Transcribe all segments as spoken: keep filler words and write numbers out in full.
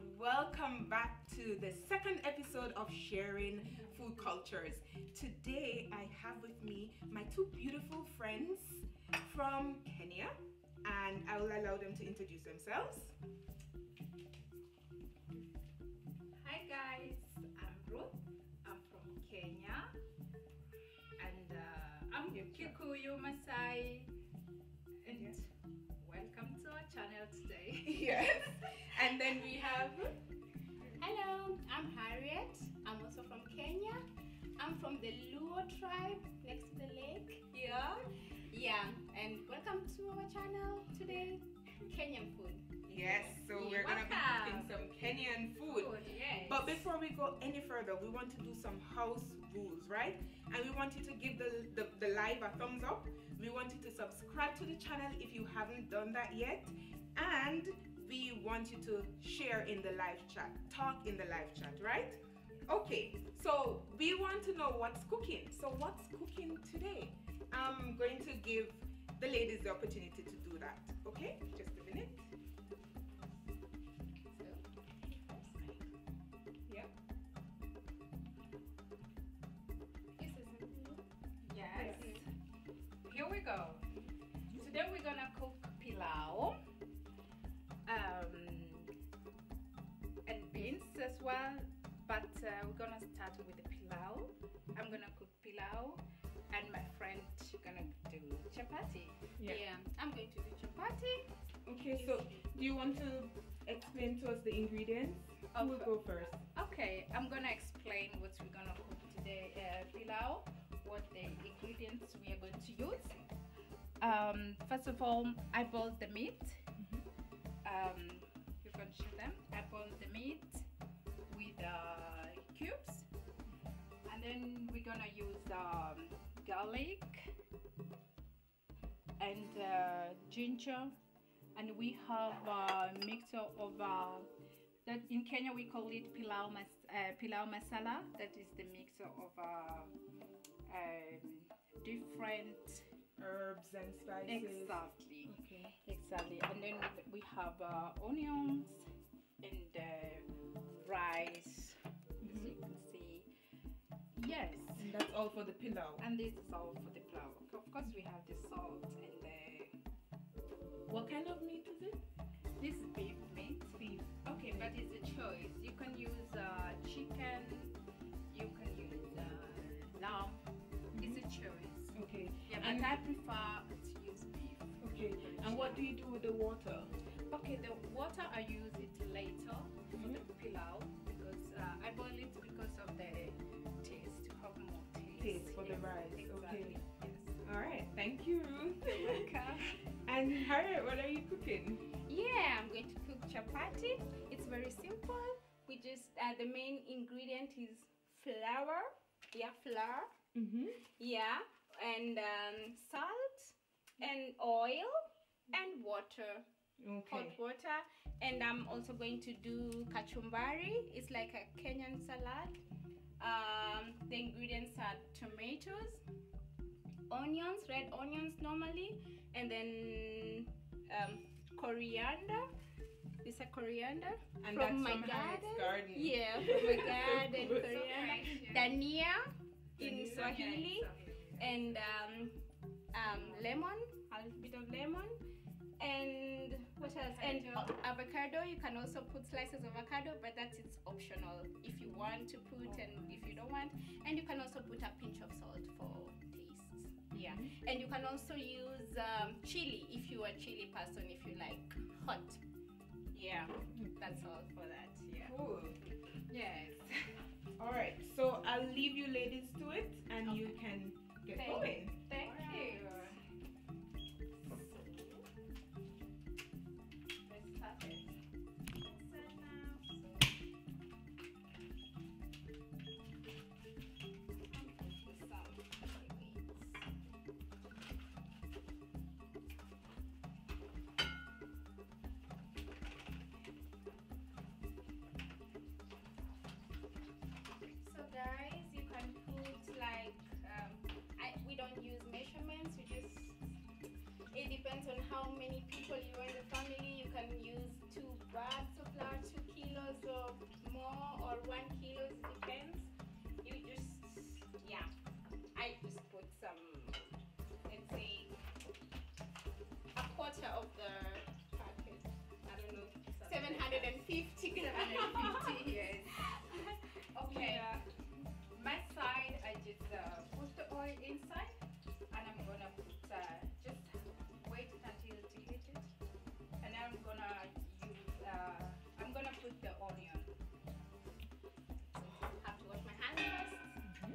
and welcome back to the second episode of Sharing Food Cultures. Today I have with me my two beautiful friends from Kenya, and I will allow them to introduce themselves. Hi guys, I'm Ruth, I'm from Kenya, and uh, I'm Kikuyu, Maasai, and yes. Welcome to our channel today. Yes. And then we have... Hello, I'm Harriet. I'm also from Kenya. I'm from the Luo tribe next to the lake. Yeah. Yeah. And welcome to our channel today. Kenyan food. Yes. So yeah, we're going to be cooking some Kenyan food. food yes. But before we go any further, we want to do some house rules, right? And we want you to give the, the, the live a thumbs up. We want you to subscribe to the channel if you haven't done that yet. And we want you to share in the live chat, talk in the live chat, right? Okay, so we want to know what's cooking. So what's cooking today? I'm going to give the ladies the opportunity to do that. Okay, just a minute. Here we go. Today we're gonna cook pilau um, and beans as well, but uh, we're gonna start with the pilau. I'm gonna cook pilau and my friend she's gonna do chapati. Yeah. yeah, I'm going to do chapati. Okay, so do you want to explain to us the ingredients? I will go first. Okay, I'm gonna explain what we're gonna cook today, uh, pilau. What the ingredients we are going to use. Um, first of all, I boiled the meat. Mm-hmm. um, you can show them. I boiled the meat with uh, cubes, and then we're gonna use um, garlic and uh, ginger, and we have a mixture of uh, that in Kenya we call it pilau mas uh, pilau masala. That is the mixture of. Uh, Um, different herbs and spices. Exactly. Okay. Exactly. And then we have uh, onions and uh, rice. Mm-hmm. As you can see. Yes. And that's all for the pilau. And this is all for the pilau. Of course, we have the salt and the. What kind of meat is it? This is beef meat. Beef. Okay, but it's a choice. You can use uh, chicken. You can use uh, lamb. It's a choice. Okay. Yeah, but and I prefer to use beef. Okay. And what do you do with the water? Okay, the water I use it later mm-hmm. for the pilau because uh, I boil it because of the taste, to have more taste. Taste for yes. the rice. Exactly. Okay. Yes. All right. Thank you, Ruth. You're welcome. And Harriet, what are you cooking? Yeah, I'm going to cook chapati. It's very simple. We just uh, the main ingredient is flour. Yeah, flour. Mm-hmm. Yeah, and um, salt and oil and water, okay. hot water. And I'm also going to do kachumbari. It's like a Kenyan salad. Um, the ingredients are tomatoes, onions, red onions normally, and then um, coriander. It's a coriander and from that's my from garden. garden. Yeah, from my garden. Coriander, dania. In Swahili, and um, um, lemon, a little bit of lemon, and what else? And avocado. You can also put slices of avocado, but that is optional if you want to put, and if you don't want, and you can also put a pinch of salt for taste. Yeah, and you can also use um, chili if you are a chili person, if you like hot. Yeah, that's all for that. Yeah. Cool. Yes. All right. So I'll leave you ladies to it, and okay. you can get Thank going. You. Thank all you. Right. So, let's start it. Guys, you can put like um, I, we don't use measurements. We just it depends on how many people you are in the family. You can use two bags of flour, two kilos, so more or one kilos depends. You just, yeah, I just put some, let's say a quarter of the packet. I don't know, seven hundred fifty seven hundred fifty yes. Okay, yeah. My side I just uh, put the oil inside, and I'm gonna put uh, just wait until to heat it, and I'm gonna use uh, I'm gonna put the onion. So I have to wash my hands first.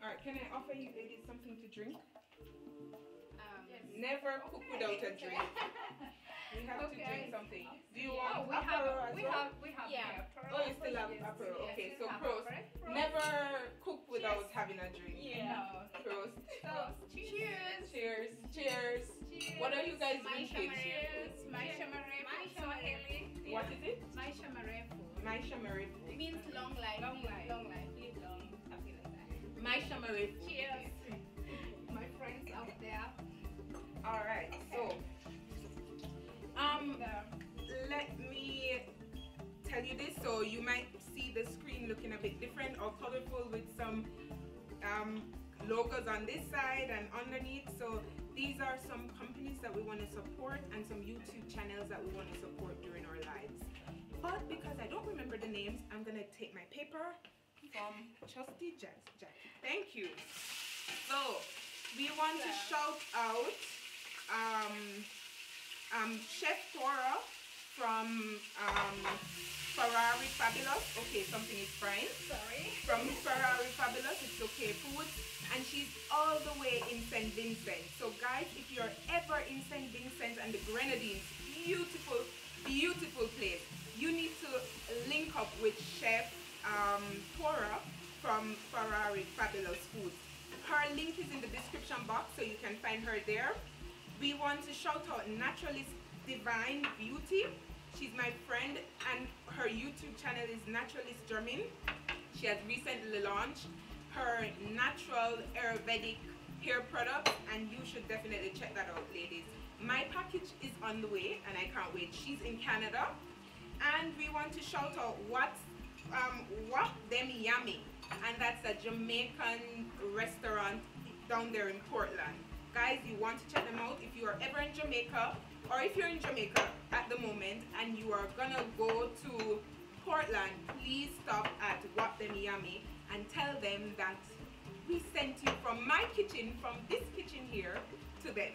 Alright, can I offer you ladies something to drink? Um, yes. Never cook without a drink. We have okay. to drink something. Do you yeah. want oh, we Aperol have, as we well? Have, we have yeah. Aperol. Oh, you still have yes. Aperol. Yes. Okay, yes. so prost. prost. Never cook without Cheers. having a drink. Yeah. No. Prost. Prost. Cheers. Cheers. Cheers. Cheers. What are you guys drinking? Cheers. Maisha Marefu. Maisha Marefu. What is it? Maisha Marefu. Maisha Marefu. It means long life. Long life. Long life. Live long. Maisha Marefu. Cheers. My friends out there. All right. Okay. So, um, let me tell you this. So you might see the screen looking a bit different or colorful with some um, logos on this side and underneath. So these are some companies that we want to support and some YouTube channels that we want to support during our lives. But because I don't remember the names, I'm gonna take my paper from Trusty Jackie. Thank you. So we want to shout out um, um, Chef Tora from um, Ferrari Fabulous. Okay, something is frying. Sorry. From Ferrari Fabulous, it's okay food. And she's all the way in Saint Vincent. So guys, if you're ever in Saint Vincent and the Grenadines, beautiful, beautiful place. You need to link up with Chef um Tora from Ferrari Fabulous Foods. Her link is in the description box, so you can find her there. We want to shout out Naturalist Divine Beauty. She's my friend, and her YouTube channel is Naturalist German. She has recently launched her natural Ayurvedic hair product, and you should definitely check that out, ladies. My package is on the way, and I can't wait. She's in Canada. And we want to shout out what's Um, Whap Dem Yammie, and that's a Jamaican restaurant down there in Portland. Guys, you want to check them out if you are ever in Jamaica, or if you're in Jamaica at the moment and you are gonna go to Portland, please stop at Whap Dem Yammie and tell them that we sent you from my kitchen, from this kitchen here, to them.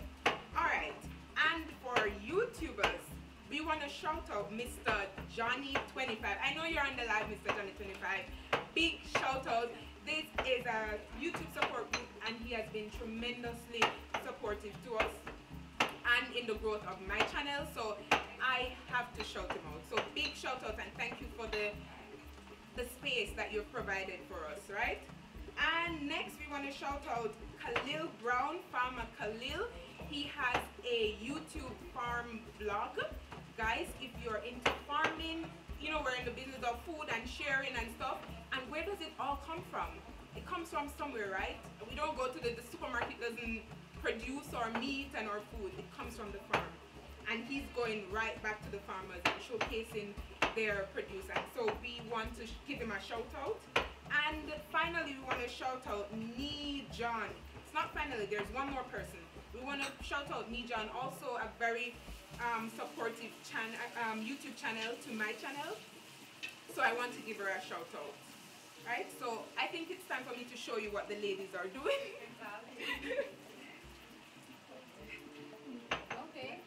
Alright, and for YouTubers, we want to shout out Mister Johnny twenty-five. I know you're on the live, Mister Johnny twenty-five. Big shout out. This is a YouTube support group, and he has been tremendously supportive to us and in the growth of my channel. So I have to shout him out. So big shout out, and thank you for the, the space that you've provided for us, right? And next we want to shout out Khalil Brown, Farmer Khalil. He has a YouTube farm blog. Guys, if you're into farming, you know, we're in the business of food and sharing and stuff. And where does it all come from? It comes from somewhere, right? We don't go to the, the supermarket doesn't produce our meat and our food. It comes from the farm. And he's going right back to the farmers and showcasing their produce. And so we want to give him a shout out. And finally, we want to shout out Nie John. It's not finally, there's one more person. We want to shout out Nie John, also a very um, supportive chan um, YouTube channel to my channel. So I want to give her a shout out. Right? So I think it's time for me to show you what the ladies are doing. Okay.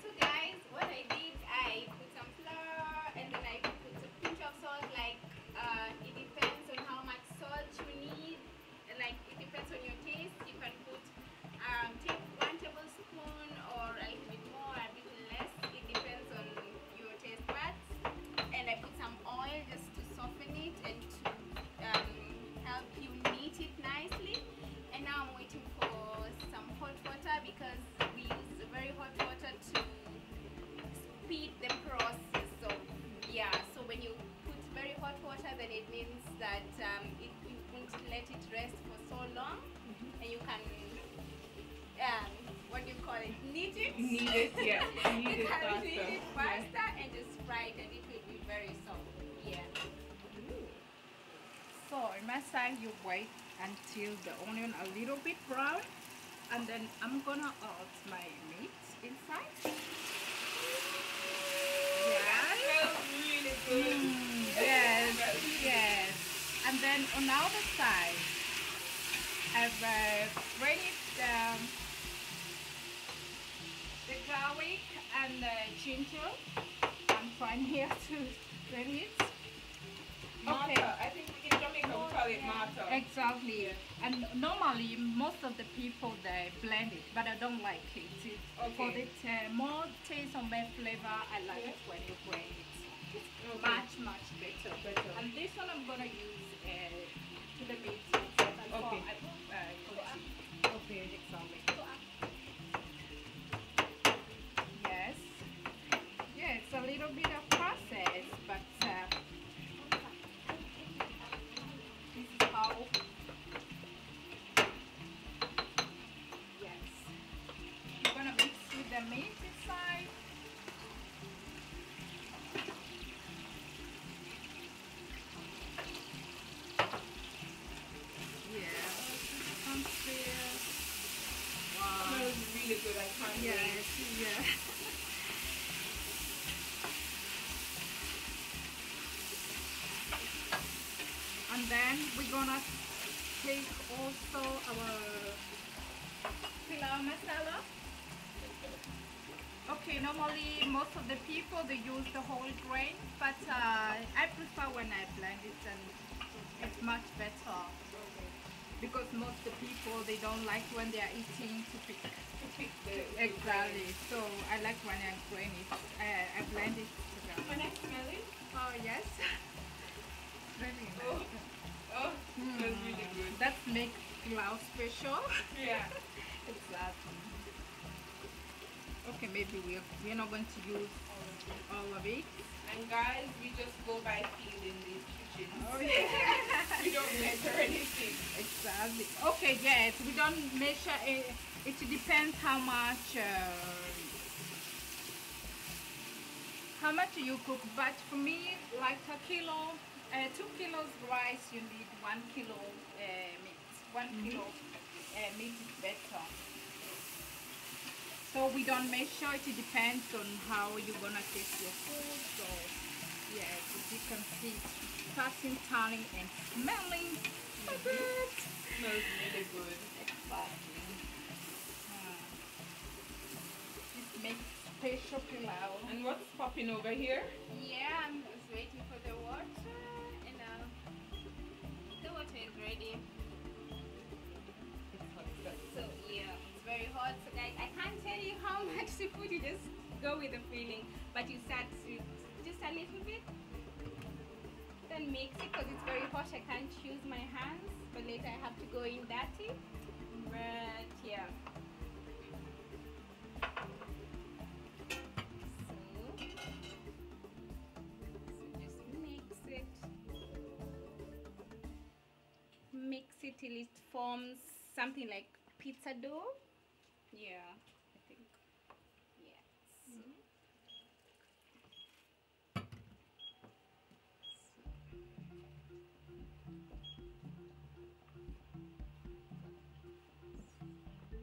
So guys, what I did, I put some flour and then I put a pinch of salt, like uh, it depends on how much salt you need. Like it depends on your taste. You can put um, take one tablespoon or a little bit more, a bit less. It depends on your taste buds. And I put some oil just to soften it and to um, help you knead it nicely. And now I'm waiting knead it, yeah. Knead it faster. Knead it faster yeah. and just fry it, and it will be very soft. Yeah. Ooh. So in my side, you wait until the onion a little bit brown, and then I'm gonna add my meat inside. Yes. That smells really good. Mm, yes. Yes. And then on the other side, I've uh, grated um, the garlic and the ginger. I'm trying here to grate it. Mata. Okay. I think we can Jamaica we call it mata. Exactly. Yeah. And normally most of the people they blend it, but I don't like it. It okay. For the uh, more taste and more flavor, I like yeah. it when you blend it. It's okay. much much better. better. And this one I'm gonna use uh, to the meat. Okay. I put uh, okay. Exactly. Yes. Yeah, it's a little bit of process, but. Uh, This is how, yes, you're gonna mix with the meat inside. Yeah, unfair. Wow. It smells really good, I can't wait. Yes, yeah. And then we're gonna take also our pilau masala. Okay, normally most of the people they use the whole grain, but uh, I prefer when I blend it, and it's much better because most of the people they don't like when they are eating to pick. To pick the exactly. So I like when I grain it. Uh, I blend it together. Can I smell it? Oh yes. Really nice. Oh, oh mm. that's really good. That makes pilau special. Yeah. It's that. Okay, maybe we're, we're not going to use all of it. And guys, we just go by feel in these kitchens. Oh, yeah. We don't measure anything. Exactly. Okay, yes, we don't measure it. It depends how much... Uh, how much you cook, but for me, like a kilo, uh, two kilos rice, you need one kilo uh, meat. One mm-hmm. kilo uh, meat is better. So we don't measure. It depends on how you're gonna taste your food. So yes, as you can see, it's starting turning and smelling so mm-hmm. good. Smells really good. Exactly. This makes. Special pilau. And what's popping over here? Yeah, I'm just waiting for the water, and uh, the water is ready. It's hot, so yeah, it's very hot. So guys, I can't tell you how much seafood. You just go with the feeling, but you start with just a little bit, then mix it because it's very hot. I can't use my hands, but later I have to go in dirty. But yeah. Mix it till it forms something like pizza dough. Yeah, I think. Yes. Mm -hmm. So.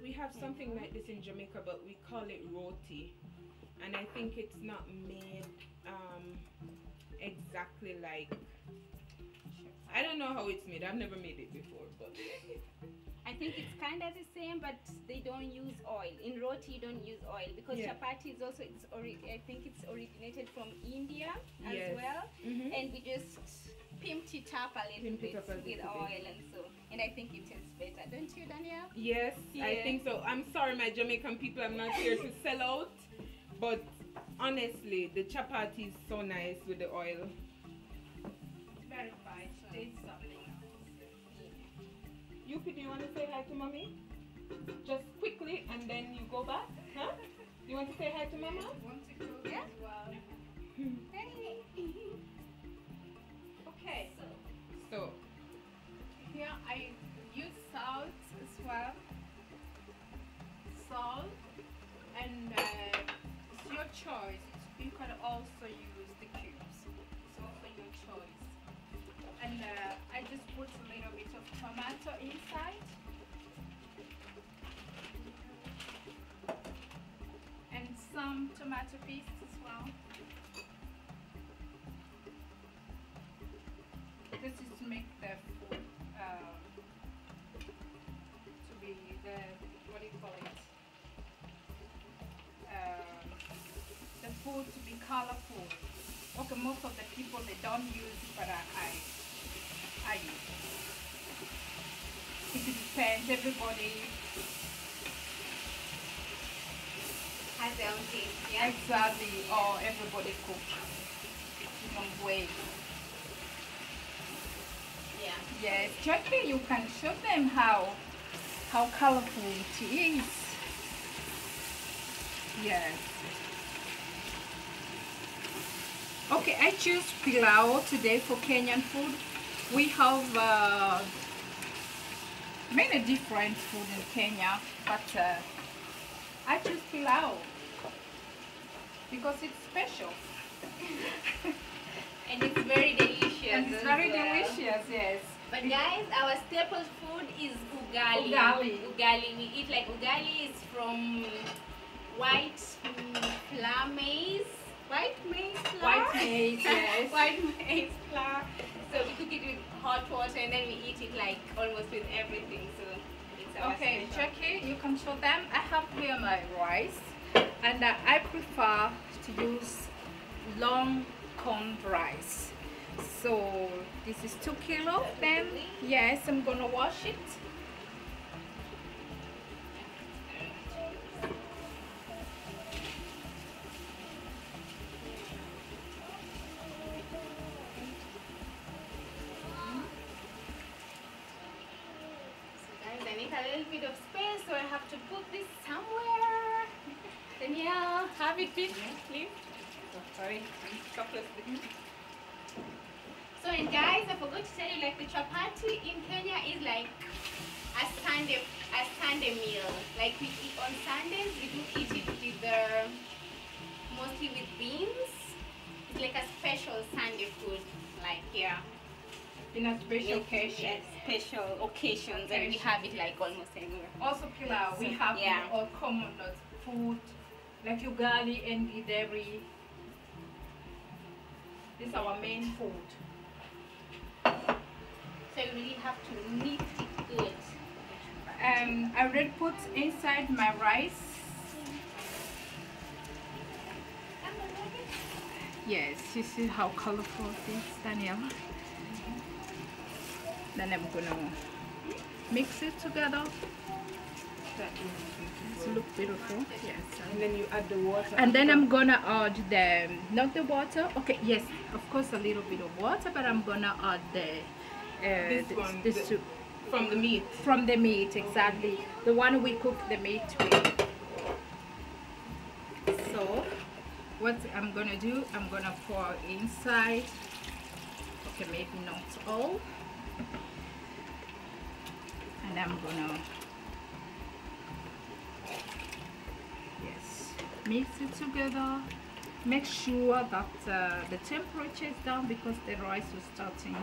We have something mm -hmm. like this in Jamaica, but we call it roti, and I think it's not made um, exactly like. I don't know how it's made. I've never made it before, but I think it's kind of the same, but they don't use oil. In roti, you don't use oil because yeah. chapati is also it's ori I think it's originated from India as yes. well, mm-hmm. and we just pimped it up a little Pimp bit up a with little oil bit. And so. And I think it tastes better, don't you, Danielle? Yes, yes, I think so. I'm sorry, my Jamaican people. I'm not here to sell out, but honestly, the chapati is so nice with the oil. Verified, did something else. Yuki, do you want to say hi to mommy? Just quickly, and then you go back, huh? Do you want to say hi to mama? I want to go yeah? as well. Hey! Okay, so. So. Here I use salt as well. Salt. choice, you can also use the cubes. It's also your choice. And uh, I just put a little bit of tomato inside. And some tomato paste as well. This is to make the food um, to be the, what do you call it? Um, the food to be colorful. Okay, most of the people they don't use, but I, I, I use it. It depends, everybody. Their own taste, yeah? Exactly, or everybody cooks different ways. Yeah. Yes, Jackie, you can show them how how colorful it is. Yes. Okay, I choose pilau today for Kenyan food. We have uh, many different food in Kenya, but uh, I choose pilau. Because it's special. And it's very delicious. And it's very well. delicious, yes. But guys, our staple food is ugali. Ugali. Ugali. We eat like ugali is from white flour maize. White maize flour? White maize, yes. White maize flour. So we cook it with hot water and then we eat it like almost with everything. So it's our okay, special. Jackie, you can show them. I have here my rice. And uh, I prefer to use long corn rice. So this is two kilo. Then yes, I'm gonna wash it. So guys, I need a little bit of space, so I have to put this somewhere. Danielle, have it please. please. Oh, sorry, So and guys, I forgot to tell you, like the chapati in Kenya is like a Sunday, a Sunday meal. Like we eat on Sundays, we do eat it with the, mostly with beans. It's like a special Sunday food, like yeah. In a special occasion. Yes, special occasions, and we have it like almost anywhere. Also pilau, we have yeah. all common food like ugali and gideri. This is our main food. So you really have to mix it good. Um, I already put inside my rice. Yes, you see how colorful this is, Danielle. Mm-hmm. Then I'm gonna mix it together. That is it look beautiful. Yes. And then you add the water. And then I'm gonna add the not the water. Okay. Yes. Of course, a little bit of water, but I'm gonna add the uh, this the, one, this the, soup from the meat. From the meat, exactly. Okay. The one we cook the meat with. So, what I'm gonna do? I'm gonna pour inside. Okay, maybe not all. And I'm gonna. Mix it together. Make sure that uh, the temperature is down because the rice was starting.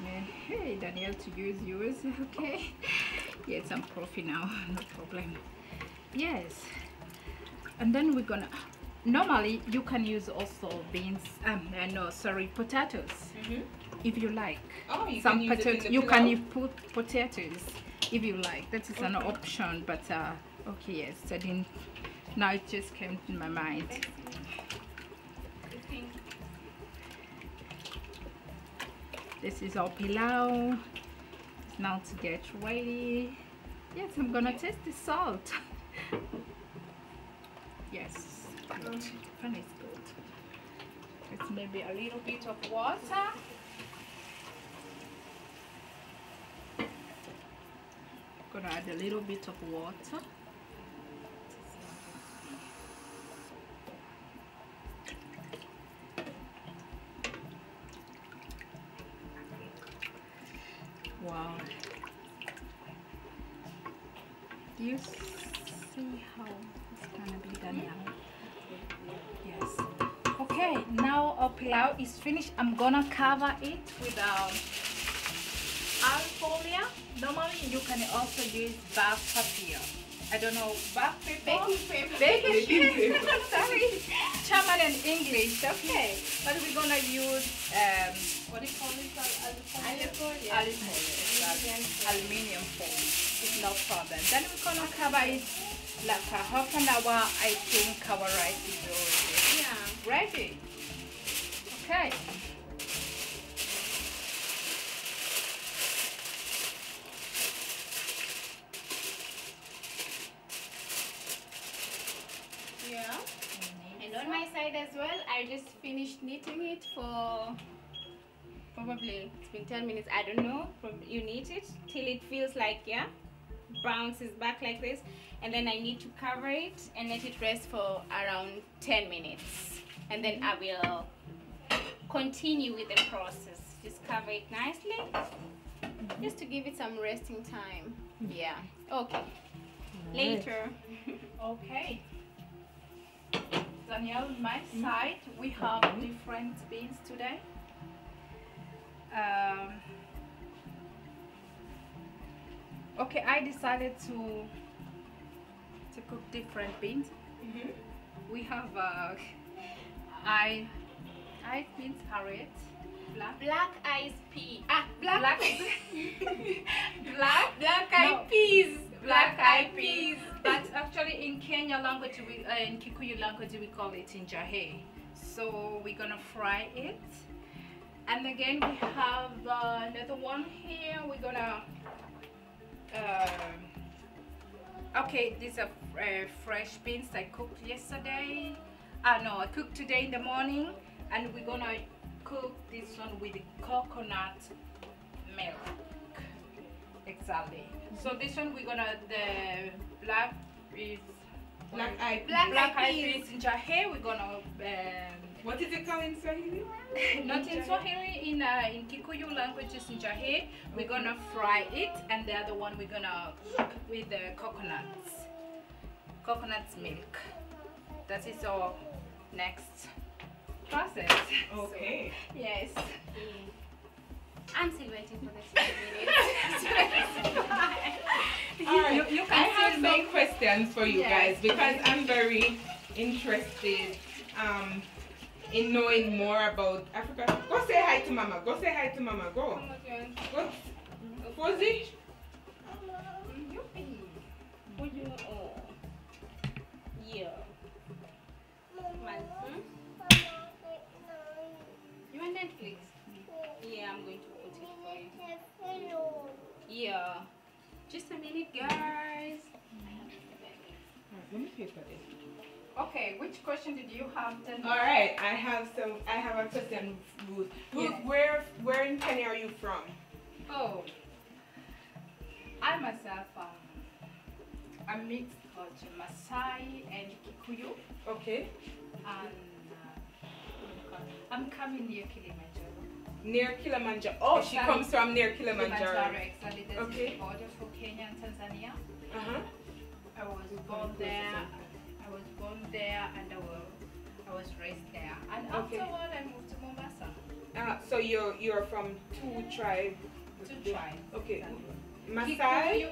Uh, hey, Danielle, to use yours, okay? Yes, I'm profi now, no problem. Yes, and then we're gonna. Normally, you can use also beans. Um, no, sorry, potatoes, mm-hmm. if you like. Oh, you Some can use it in the You can you put potatoes. If you like, that is okay. an option, but uh, okay, yes, I didn't, now it just came to my mind. This is our pilau, it's now to get ready. Yes, I'm gonna taste the salt. Yes, good, and it's good. It's maybe a little bit of water. Gonna add a little bit of water. Wow. Do you see how it's gonna be done now. Yes. Okay, now our pilau is finished. I'm gonna cover it with um, alfolia. Normally you can also use bath paper. I don't know, bath paper? Baking paper. Baking paper. Sorry. German and English, okay. But we're gonna use, um, what do you call it? Alfolia. Alfolia. Aluminium foil. It's no problem. Then we're gonna cover it like a half an hour. I think our rice is already. Yeah. Ready. Okay. As well, I just finished knitting it for probably it's been ten minutes. I don't know. You knit it till it feels like yeah, bounces back like this, and then I need to cover it and let it rest for around ten minutes, and then I will continue with the process. Just cover it nicely, just to give it some resting time. Yeah. Okay. Later. Okay. Danielle, my side, we have different beans today. Um, okay, I decided to to cook different beans. Mm-hmm. We have uh, I I beans Harriet, black black eyed peas. Ah, black black black, black eyed no. peas. Black eyed peas, but actually in Kenya language, we, uh, in Kikuyu language, we call it njahe. So we're gonna fry it, and again we have uh, another one here. We're gonna. Uh, okay, these are uh, fresh beans I cooked yesterday. Ah uh, no, I cooked today in the morning, and we're gonna cook this one with coconut milk. Exactly. So this one we're gonna the black is black eye black, black eye peas in njahe. We're gonna um, what is it called in Swahili? Not in Swahili, in uh, in Kikuyu language is njahe. We're gonna fry it, and the other one we're gonna cook with the uh, coconuts, coconut milk. That is our next process. Okay. So, yes. I'm still waiting for the two minutes. Right. you, you I have some questions for you yes. guys, because I'm very interested um, in knowing more about Africa. Go say hi to Mama. Go say hi to Mama. Go. Go. Fuzzy. Yeah. You want Netflix? Yeah, I'm going to. Yeah, just a minute, guys. Let me pay for this. Okay, which question did you have? All right, I have some. I have a question, Ruth. Ruth, yeah. where, where in Kenya are you from? Oh, I myself am um, a mixed culture, Maasai and Kikuyu. Okay. And uh, I'm coming near Kilimanjaro. Near Kilimanjaro. Oh, exactly. She comes from near Kilimanjaro. Kilimanjaro, exactly. That's okay. The border for Kenya and Tanzania. Uh huh. I was born there. I was born there, and I was I was raised there. And okay. afterward, I moved to Mombasa. Ah, so you're you're from two tribes. Two tribes. Okay. Exactly. Maasai,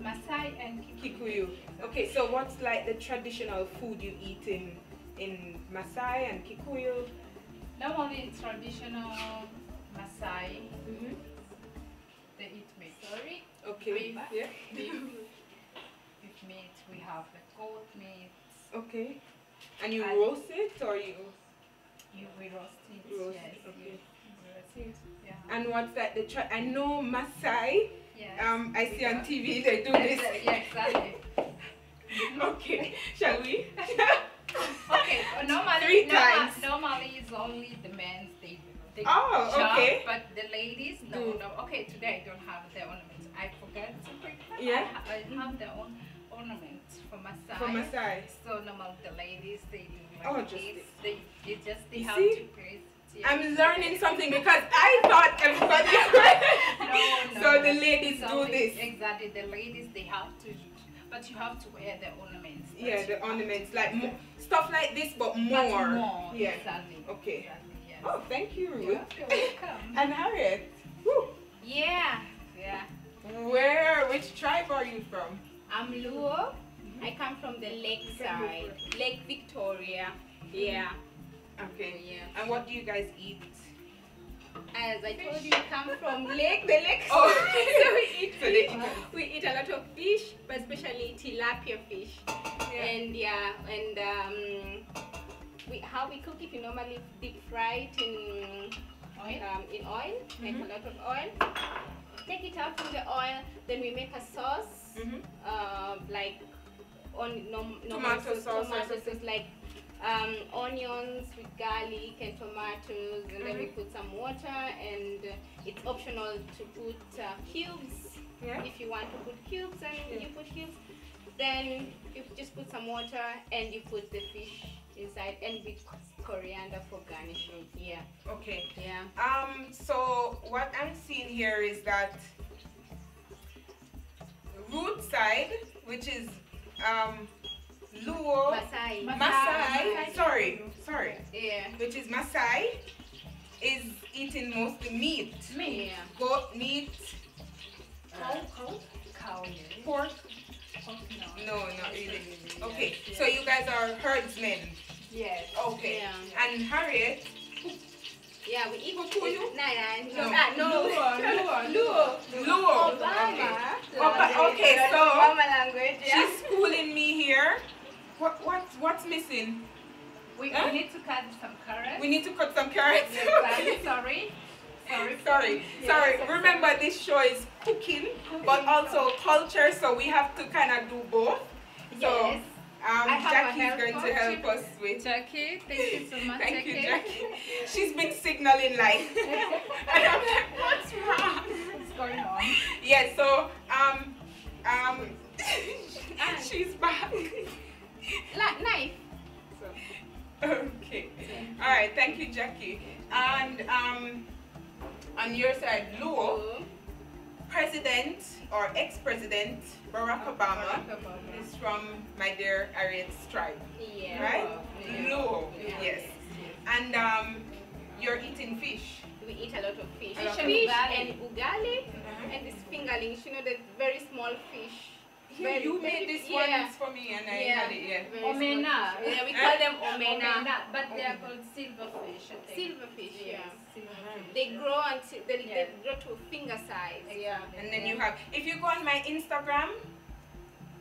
Maasai and Kikuyu. Kikuyu. Okay. So what's like the traditional food you eat in in Maasai and Kikuyu? Not only traditional. Maasai, mm-hmm. they eat meat. Sorry. Okay. Meat. Yeah. With meat, we have the goat meat. Okay. And you and roast it, or you? You we roast it. Roast yes. It. Okay. We roast it. Yeah. And what's that? The tra I know Maasai. Yes. Um, I see yeah. on T V they do this. Yeah, exactly. Okay. Shall we? Okay. Well, normally, Three times. Normally it's only the men they do. They oh, jump, okay. But the ladies, no, mm. no. Okay, today I don't have the ornaments. I forgot to bring them. Yeah. I, ha I have the own ornaments for Maasai. For Maasai. So normal, the ladies they do like oh, just this. They, they just they you have see? To praise. Yeah. I'm learning something because I thought everybody. no, no. So the ladies do this. Exactly. The ladies they have to But you have to wear the ornaments. Yeah, the ornaments, like mo stuff like this, but more. But more, yeah. Exactly. Okay. Exactly, yes. Oh, thank you, Ruth. You're welcome. And Harriet. Woo. Yeah. Yeah. Where? Which tribe are you from? I'm Luo. Mm-hmm. I come from the lake side, Lake Victoria. Yeah. Okay. Yeah. And what do you guys eat? As I fish. Told you, we come from lake, the lake. Oh, so we eat, so they eat we eat a lot of fish, but especially tilapia fish. Yeah. And yeah, and um, we how we cook it, we normally deep fry it in oil, um, in oil, mm-hmm. like a lot of oil. Take it out from the oil, then we make a sauce, mm-hmm. uh, like on no, no tomato sauce, tomato sauce, like. Um, onions with garlic and tomatoes, and mm-hmm. then we put some water, and uh, it's optional to put uh, cubes, yeah. if you want to put cubes, and yeah. you put cubes, then you just put some water and you put the fish inside, and with coriander for garnishing. Yeah. Okay. Yeah. Um. So what I'm seeing here is that root side, which is um. Luo, Maasai. Maasai. Maasai. Maasai, sorry, sorry, yeah, which is Maasai, is eating mostly meat, meat, yeah. goat meat, cow, cow, cow, pork, pork no. no, not really, okay, yes. So you guys are herdsmen, yes, okay, yeah. And Harriet, yeah, we eat Kikuyu, no, no, Luo, Luo, Luo, Obama, okay, okay, so, Obama language, yeah. She's schooling me here. What, what, what's missing? We, huh? we need to cut some carrots. We need to cut some carrots. Yes, sorry. Sorry. Sorry. Yes, sorry. Yes, remember, sorry. This show is cooking, but also culture, so we have to kind of do both. So, yes. um, Jackie's going to help us with. Jackie, thank you so much. Thank Jackie. you, Jackie. She's been signaling like, and I'm like, what's wrong? What's going on? Yeah, so, um, um, she's back. Like knife. So. Okay. Yeah. All right. Thank you, Jackie. And um, on your side, Luo, President or ex-president Barack oh, Obama, Barack Obama is from my dear Harriet's tribe. Yeah. Right? Yeah. Luo. Yeah. Yes. Yeah. And um, you're eating fish. We eat a lot of fish. Fish, and, fish ugali. and ugali, mm-hmm. and this fingerlings. You know, the very small fish. Here, you made this one yeah. for me and I yeah. had it, yeah. Omena. Yeah, we call them Omena. Omena. But they are called silverfish, I think. Silverfish, yeah. yeah. Silverfish. They grow until they, yeah. they grow to finger size. Yeah. And then yeah. you have, if you go on my Instagram,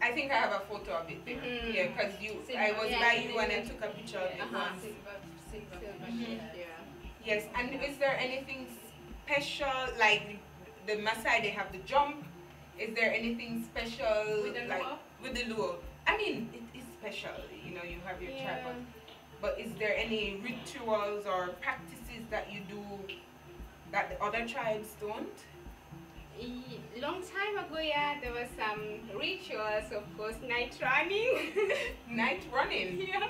I think I have a photo of it. Mm. Yeah, because you, silver. I was yeah, by you and I took a picture yeah. of it uh -huh. once. Silver, silverfish, mm -hmm. yeah. Yes, and is there anything special, like the Maasai, they have the jump? Is there anything special with the like Luo? With the Luo? I mean, it is special, you know, you have your yeah. tribe, but is there any rituals or practices that you do that the other tribes don't? Long time ago, yeah, there were some rituals, of course, night running. Night running? Yeah.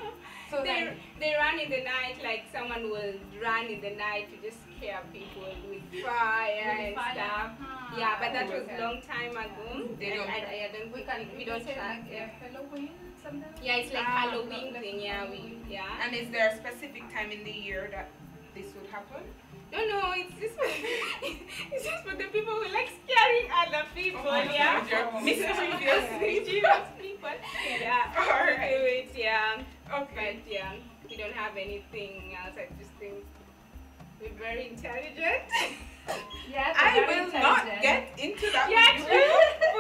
So they, they run in the night, like someone will run in the night to just scare people with fire with and fire. stuff. Ah, yeah, but that was a long time ago. They don't, I, I, I don't, we, can, we don't track. Yeah. Halloween sometimes? Yeah, it's like ah, Halloween thing, yeah, we, yeah. And is there a specific time in the year that this would happen? No, no, it's just for, it's just for the people who like scaring other people, oh yeah. God, mischievous, mischievous people. Yeah, or right. do it, yeah. Okay. But yeah, we don't have anything else. I just think we're very intelligent. Yeah, I will not get into that. Yeah, true. They're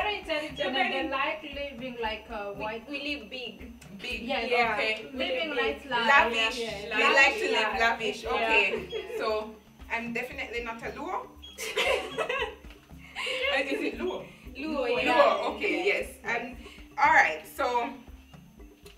very intelligent and they like living like a white. We, we live big. Big, yes, yeah, okay. Living like lavish. They like to live lavish, okay. Yeah. So, I'm definitely not a Luo. Is it Luo? Luo, Luo, yeah. Luo, okay, yes. And alright, so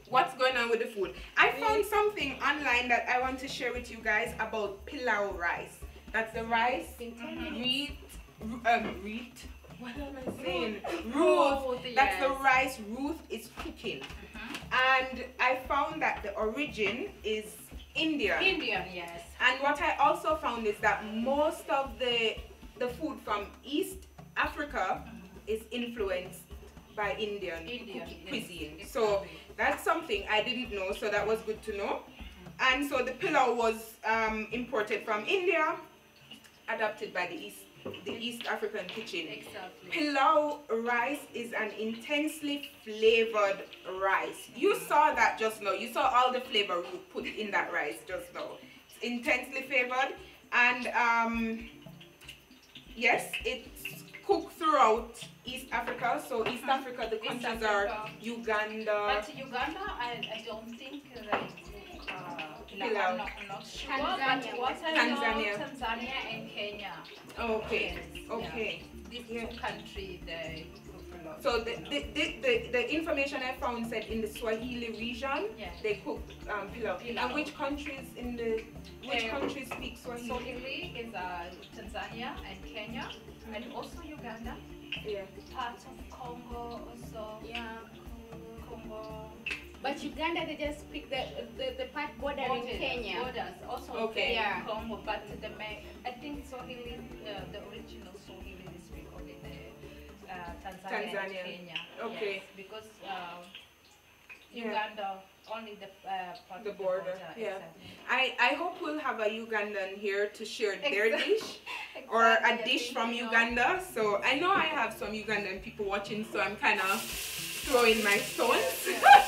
what's going on with the food? I found something online that I want to share with you guys about pilau rice. That's the rice, mm-hmm. wheat, um, wheat. What am I saying? Ruth. Ruth. That's the rice Ruth is cooking. Uh-huh. And I found that the origin is Indian. Indian, yes. And what I also found is that most of the the food from East Africa is influenced by Indian, Indian cuisine. Yes. So that's something I didn't know, so that was good to know. And so the pilau was um, imported from India, adapted by the East, the East African kitchen. Exactly. Pilau rice is an intensely flavored rice. You saw that just now. You saw all the flavor we put in that rice just now. It's intensely flavored, and um, yes, it's cooked throughout East Africa. So East Africa, the countries are Uganda. But Uganda, I, I don't think that. Pilau. No, I'm not sure. Tanzania. What I Tanzania. Know, Tanzania and Kenya. Okay. Yes. Okay. Yeah. These yeah. two countries, they cook pilau. So the, the, the, the, the information I found said in the Swahili region, yeah. they cook um, pilau. pilau. And which countries in the which um, countries speak Swahili? Swahili is uh, Tanzania and Kenya, mm-hmm. and also Uganda. Yeah. Parts of Congo also. Yeah. Congo. But Uganda, they just pick the the, the part bordering Borders, Kenya. Borders also okay. Yeah. Congo, but the I think Swahili, uh, the original Swahili is speak only the uh, Tanzania, Tanzania and Kenya. Okay. Yes, because uh, Uganda yeah. only the uh, part the of the border. border yeah. Exactly. I I hope we'll have a Ugandan here to share their exactly. dish or exactly. a dish from Uganda. Know. So I know I have some Ugandan people watching, so I'm kind of throwing my stones. Yeah, yeah.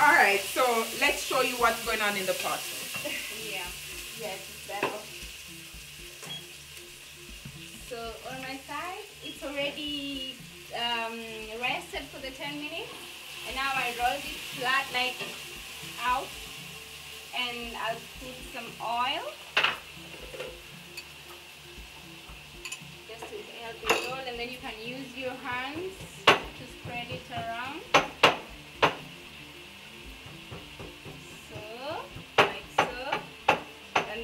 Alright, so let's show you what's going on in the pot. Yeah, yes, it's better. So on my side, it's already um, rested for the ten minutes. And now I rolled it flat like out. And I'll put some oil. Just to help it roll. And then you can use your hands to spread it around.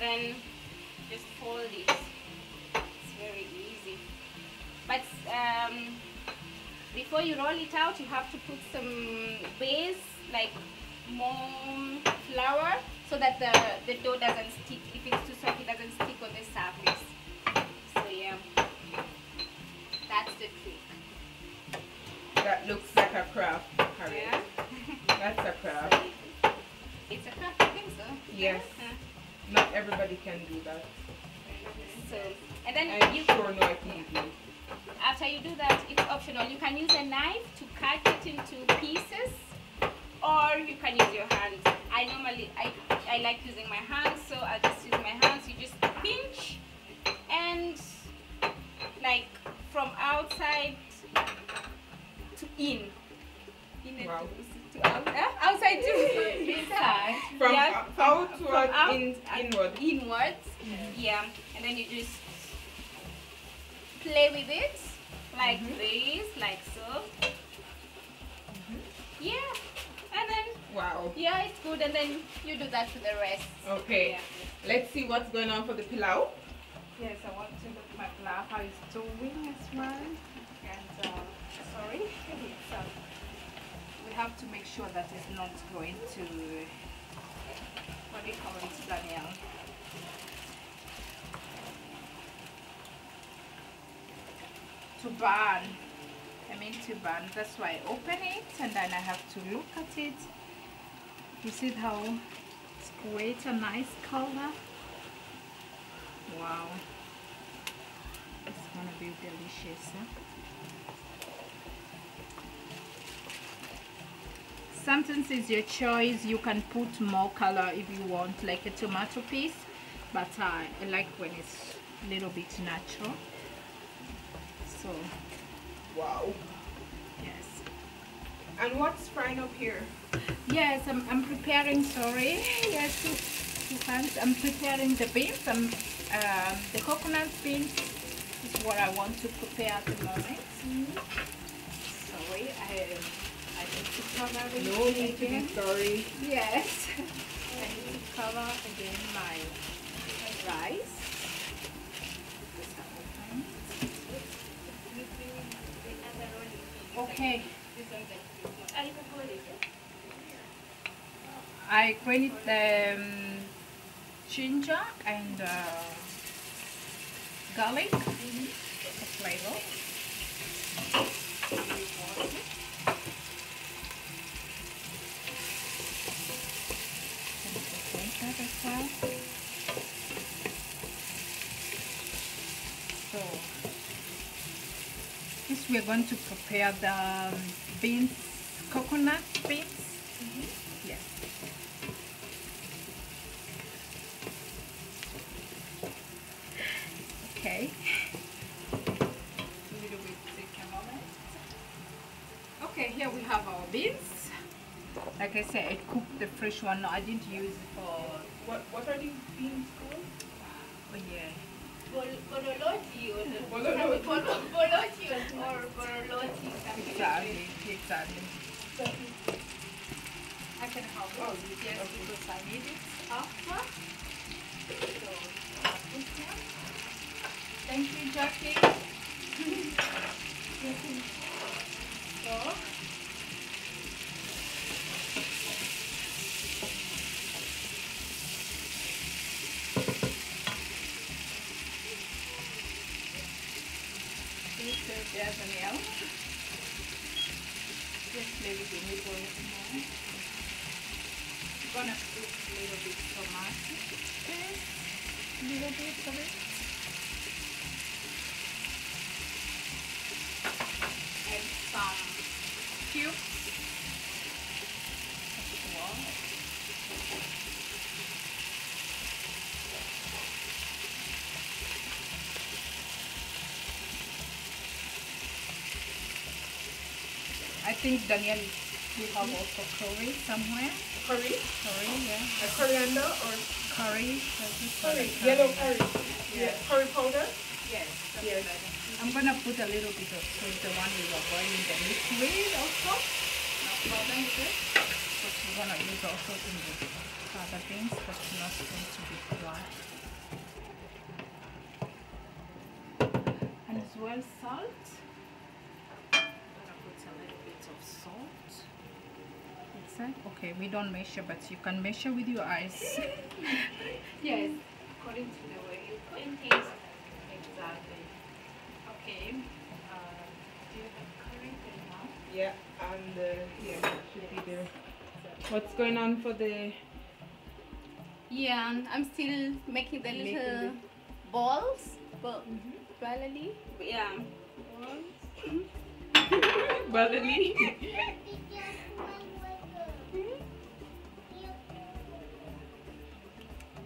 Then just fold it. It's very easy. But um, before you roll it out, you have to put some base, like more flour, so that the, the dough doesn't stick. If it's too soft, it doesn't stick on the surface. So yeah, that's the trick. That looks like a craft, Harriet. Yeah. That's a craft. So it's a craft, I think so. Yes. Yeah. Not everybody can do that. So, and then I'm you sure not easy. After you do that, it's optional. You can use a knife to cut it into pieces, or you can use your hands. I normally I I like using my hands, so I just use my hands. You just pinch, and like from outside to in, in wow. a To out, uh, outside to inside. From yeah. outward from out, in, inward. Inwards. Yeah. yeah. And then you just play with it like mm-hmm. this, like so. Mm-hmm. Yeah. And then wow. Yeah, it's good. And then you do that for the rest. Okay. Yeah. Let's see what's going on for the pilau. Yes, I want to look at my pilau how it's doing as well. And uh, sorry, it's uh, we have to make sure that it's not going to, what do you call it, Danielle? To burn. I mean to burn. That's why I open it and then I have to look at it. You see how it's quite a nice color? Wow. It's gonna be delicious. Huh? Sometimes it's your choice. You can put more color if you want, like a tomato piece, but uh, I like when it's a little bit natural. So wow. Yes. And what's frying up here? Yes, I'm, I'm preparing, sorry, yes, two, two hands. I'm preparing the beans. I'm, uh, the coconut beans is what I want to prepare at the moment. Mm-hmm. Sorry, I... I need to cover again. No need to be sorry. Yes. I need to cover again my rice. Okay. I grated the um, ginger and uh, garlic for flavor. we're going to prepare the beans, coconut beans. Mm-hmm. Yes. Okay. A little bit take a moment. Okay, here we have our beans. Like I said, I cooked the fresh one. No, I didn't use it for. What What are these beans called? Oh yeah. Borolotti or borolotti or borolotti. Exactly, exactly. I can help you with this because I need it after. So, thank you, Jackie. So. There's Danielle. Just maybe give me one more. I'm gonna cook a little bit of tomato. A little bit of it. And some cubes as well. I think Danielle, we have also curry somewhere. Curry? Curry, yeah. A coriander or? Curry. Curry, yellow curry. Yeah. Curry powder? Yes. Yes. I'm going to put a little bit of salt, the one we were boiling the meat with also. No problem with it. But we're going to use also in the other things, but not going to be dry. And as well, salt. Okay, we don't measure, but you can measure with your eyes. Yes, according to the way you put things. Exactly. Okay. Uh, do you have curry there now? Yeah, and uh, yeah, should be there. What's going on for the? Yeah, and I'm still making the making little the... balls. Well, balali. Mm-hmm. Yeah. Balls.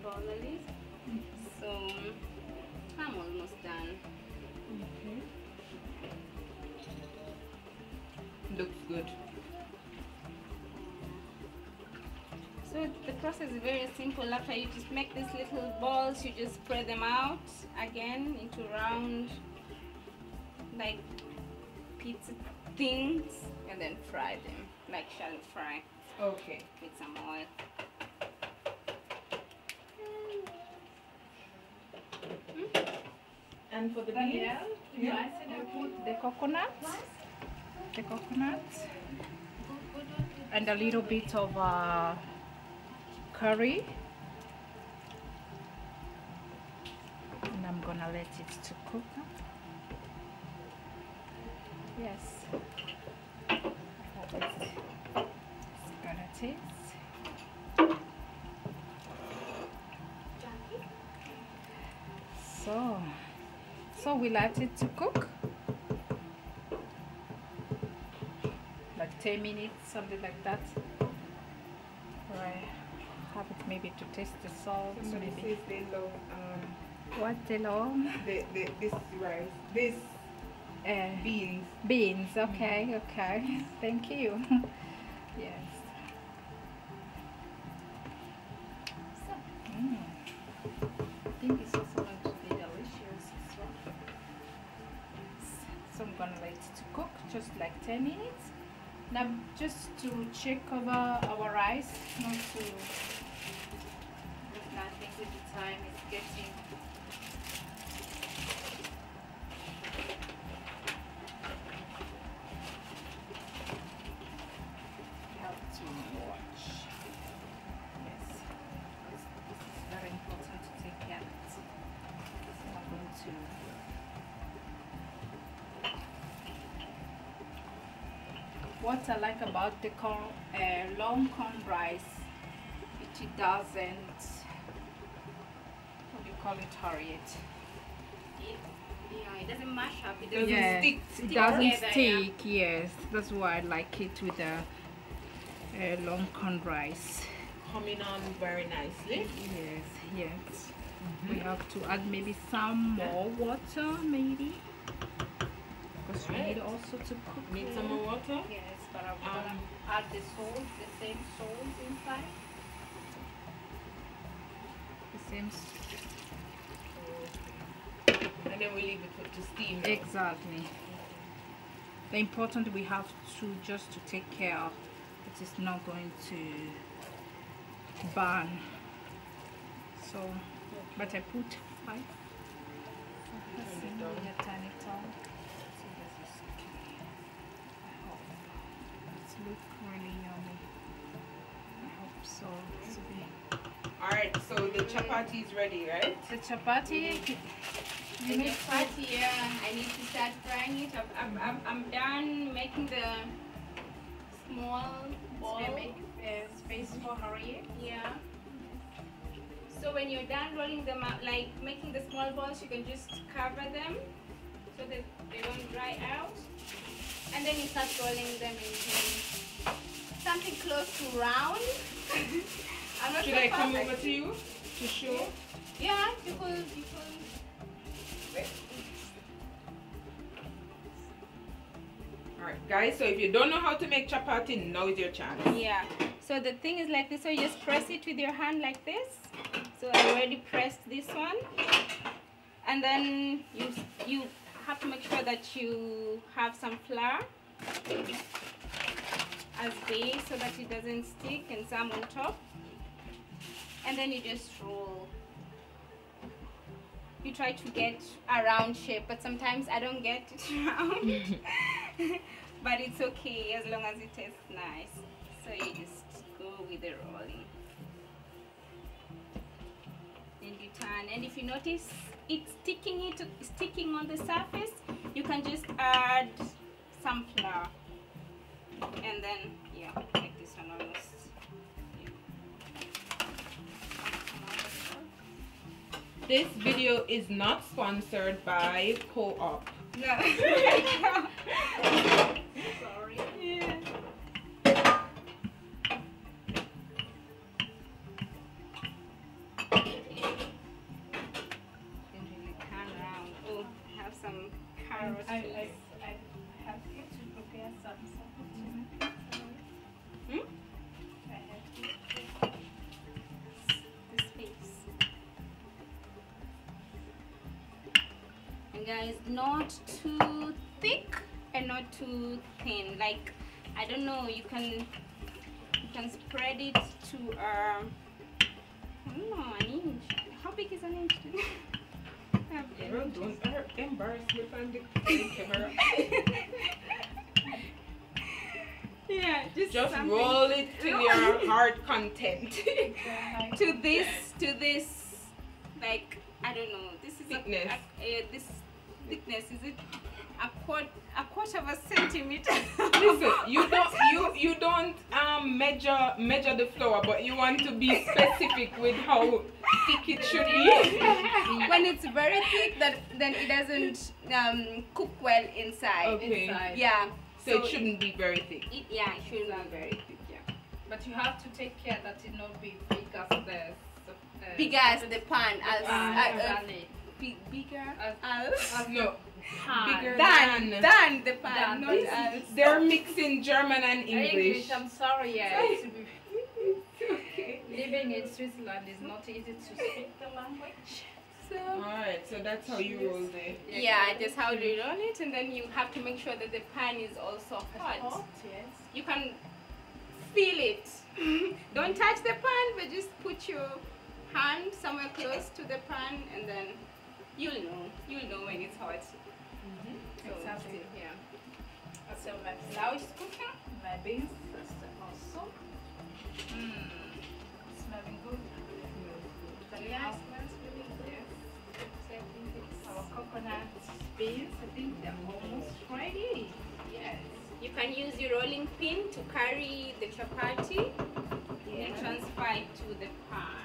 Balali. So I'm almost done. Mm-hmm. Looks good. So the process is very simple. After you just make these little balls, you just spread them out again into round like pizza things and then fry them like shallow fry. Okay. With some oil. And for the beans, yeah. Yeah. I said I put the coconut, the coconut, and a little bit of uh, curry, and I'm gonna let it to cook. Yes, it's gonna taste. So, so we let it to cook, like ten minutes, something like that. Or I have it maybe to taste the salt. Somebody maybe. Says they love, um, what they love? The, the, this rice, this uh, beans. Beans, okay, mm-hmm. Okay, thank you. Yes. Just like ten minutes. Now just to check over our rice, not to there's nothing with the time it's getting. You have to watch. Yes. This, this is very important to take care of it. So I'm going to what I like about the corn, uh, long corn rice, it doesn't, what do you call it, Harriet? It, Yeah, it doesn't mash up. It doesn't yeah, stick. stick it doesn't together, stick. Yeah. Yes, that's why I like it with the uh, long corn rice. Coming on very nicely. Yes, yes. Mm-hmm. We have to add maybe some yeah. more water, maybe. Because right. we need also to cook. Need some more water? Yes, but I'm um, gonna add the salt, the same salt inside. The same. And then we leave it to steam. Exactly. The important we have to just to take care of it is not going to burn. So, but I put five. It's look really yummy. I hope so. All right, so the chapati is ready, right? The chapati. You need chapati, yeah. I need to start frying it. I'm, I'm, I'm done making the small ball uh, space for Harriet. Yeah. So when you're done rolling them out, like making the small balls, you can just cover them so that they don't dry out. And then you start rolling them into something close to round. I'm not Should sure I come perfect. over to you to show? Yeah, you could. You could. Alright guys, so if you don't know how to make chapati, now is your chance. Yeah, so the thing is like this, so you just press it with your hand like this. So I already pressed this one, and then you, you have to make sure that you have some flour as base so that it doesn't stick, and some on top, and then you just roll. You try to get a round shape, but sometimes I don't get it round. But it's okay as long as it tastes nice. So you just go with the rolling. Then you turn, and if you notice it's sticking it sticking on the surface, you can just add some flour. And then yeah, like this one almost. This video is not sponsored by Co-op. No. Sorry. Yeah. Didn't really turn around. Oh, I have some carrots. I, I, I, I have here to prepare some stuff. Mm-hmm. Hmm? Guys, not too thick and not too thin. Like I don't know, you can you can spread it to uh, I don't know, an inch. How big is an inch? Girl, don't embarrass me on the camera. Yeah, just just something. Roll it to your hard content. to this, to this, like I don't know. This is thickness. A, a, uh, this. Thickness is it a quarter a quarter of a centimeter? Listen, you don't you you don't um measure measure the flour, but you want to be specific with how thick it should be. When it's very thick, that then it doesn't um cook well inside. Okay. Inside. Yeah. So, so it shouldn't be very thick. It, yeah, it shouldn't be very thick. Yeah. But you have to take care that it not be big as the, the uh, big as the pan the as. Pan. as, as, as Big, bigger as, as, as no pan. bigger than than, than the pan. Than, not this, as. They're mixing German and English. English I'm sorry, yeah. It's, okay. Living in Switzerland is not easy to speak the language. So alright, so that's how you roll it. Yeah, yeah, that's how you roll it, and then you have to make sure that the pan is also hot. Hot, yes. You can feel it. Don't touch the pan, but just put your hand somewhere close to the pan, and then. You'll know. You'll know when it's hot. Mm-hmm. So exactly. Yeah. So my flour is cooking. My beans also. Mm. Smelling good. Mm. Yeah, it smells really good. So I think it's our coconut beans. I think they're almost ready. Yes. You can use your rolling pin to carry the chapati yeah. and transfer it to the pan.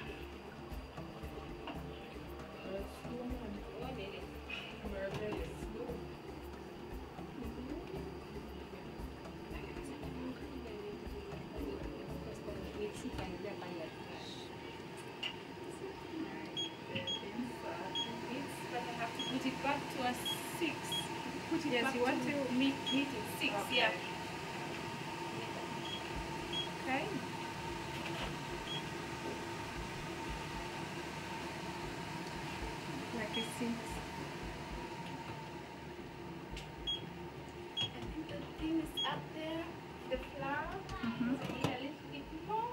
Really? Yes, you want to meet meet at six, okay. Yeah. Okay. Like a six. I think the thing is up there, the flour. Mm-hmm. So need a little bit more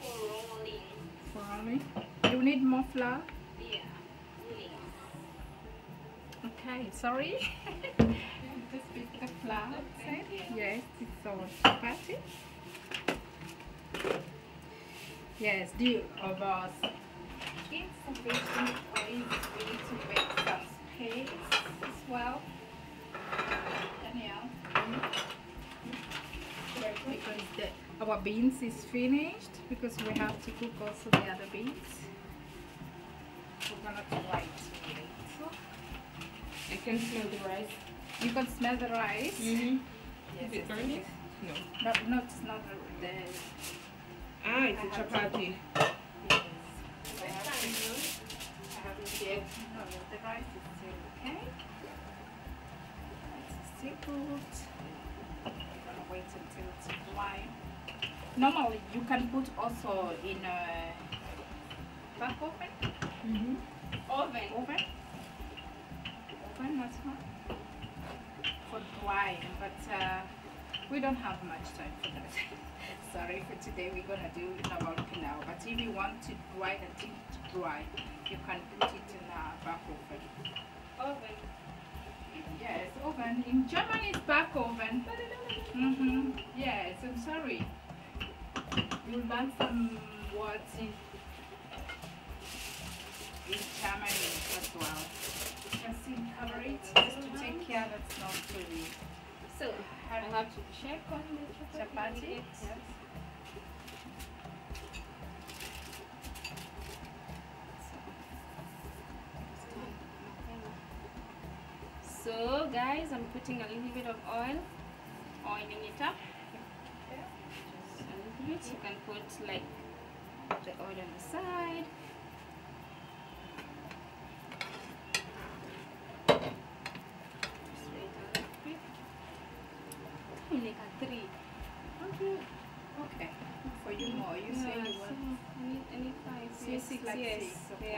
for rolling. For rolling. You need more flour? Yeah. Okay, sorry. Just with the flour. Yes, it's our chapati. Yes, do you of us? It's a bit ways we need to make some space as well. Danielle. Because the, our beans is finished because we have to cook also the other beans. We're gonna try to wait. I can smell the rice. You can smell the rice? Mm-hmm. Yes, is it burning? No. No, no, it's not the... Ah, it's I a chapati. Yes. I haven't, I haven't yet. No, the rice is still okay. It's still cooked. We're going to wait until it's dry. Normally, you can put also in a back oven. Mm-hmm. Oven. Oven. Not for wine, but uh, we don't have much time for that. Sorry, for today we're gonna do normal pilau. But if you want to dry the thing to dry, you can put it in a back oven. Oven. Yes, oven. In German it's back oven. Mm-hmm. Yes, I'm sorry. You'll learn some words in in German as well. You can see cover it just to take care that's not too weak. So I have to check on the chapati. Yes. So guys, I'm putting a little bit of oil, oiling it up. Just a little bit. You can put like the oil on the side. Three. Okay. Okay. For you more. You yeah, say you want. So I need, I need five. So yes, six, like yes. Six. Okay.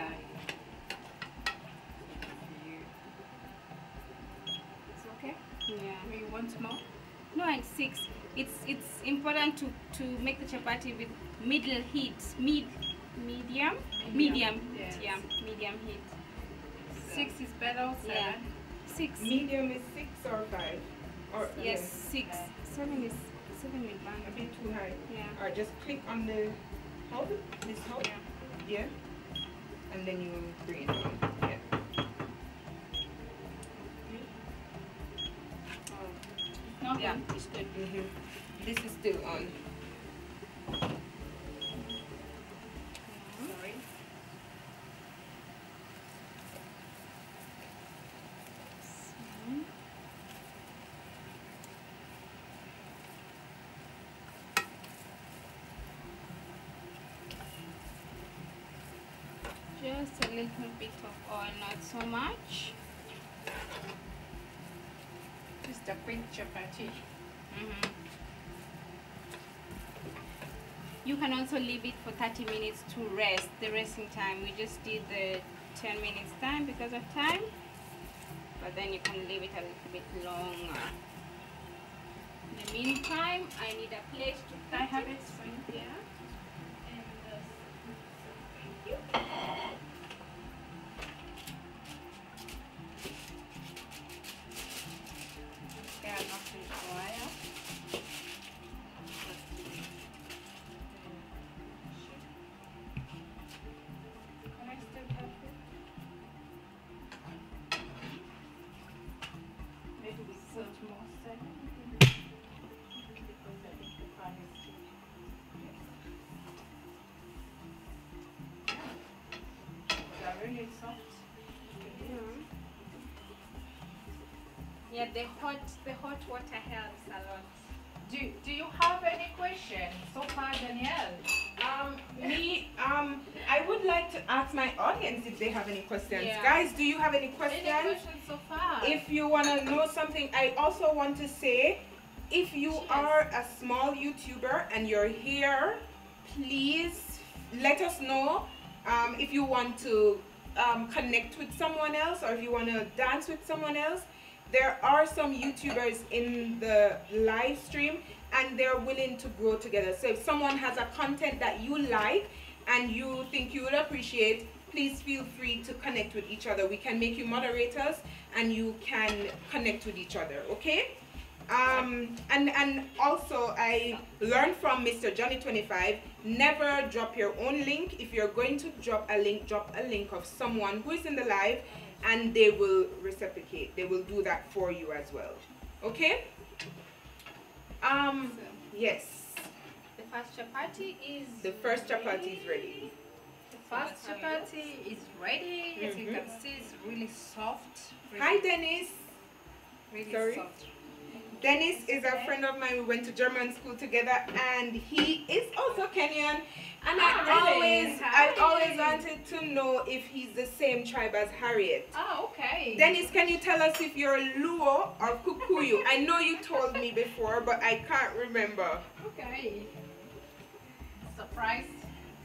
Yeah. It's okay? Yeah. Do you want more? No, and six. It's it's important to, to make the chapati with middle heat. Mid medium. Medium. Medium. Yes. Yeah. Medium heat. So. Six is better, seven. Yeah. Six. Medium is six or five? Or yes, six. Nine. Seven is seven will burn a bit too high. Yeah. Or just click on the hob, this hob. Yeah. Yeah. And then you bring it on. Yeah. Oh. Not yeah. On. It's good. Mm-hmm. This is still on. Just a little bit of oil, not so much. Just a quick chapati. Mm-hmm. You can also leave it for thirty minutes to rest, the resting time. We just did the ten minutes time because of time, but then you can leave it a little bit longer. In the meantime, I need a plate to put I have it right there. Really soft. Yeah. Yeah, the hot the hot water helps a lot. Do do you have any questions so far, Danielle? Um me um I would like to ask my audience if they have any questions. Yeah. Guys, do you have any questions? Any questions so far? If you want to know something, I also want to say, if you Cheers. are a small YouTuber and you're here, please let us know um, if you want to um, connect with someone else or if you want to dance with someone else. There are some YouTubers in the live stream and they're willing to grow together. So if someone has a content that you like and you think you would appreciate, please feel free to connect with each other. We can make you moderators and you can connect with each other, okay? Um, and, and also I learned from Mister Johnny twenty-five, never drop your own link. If you're going to drop a link, drop a link of someone who is in the live and they will reciprocate. They will do that for you as well, okay? Um, yes. The first chapati is The first chapati is ready. The first chapati is ready. Mm-hmm. As you can see, it's really soft. Really Hi, Dennis. Really Sorry. soft. Dennis is a friend of mine. We went to German school together, and he is also Kenyan. And oh, I always, I always wanted to know if he's the same tribe as Harriet. Oh, okay. Dennis, can you tell us if you're Luo or Kikuyu? I know you told me before, but I can't remember. Okay. Surprise.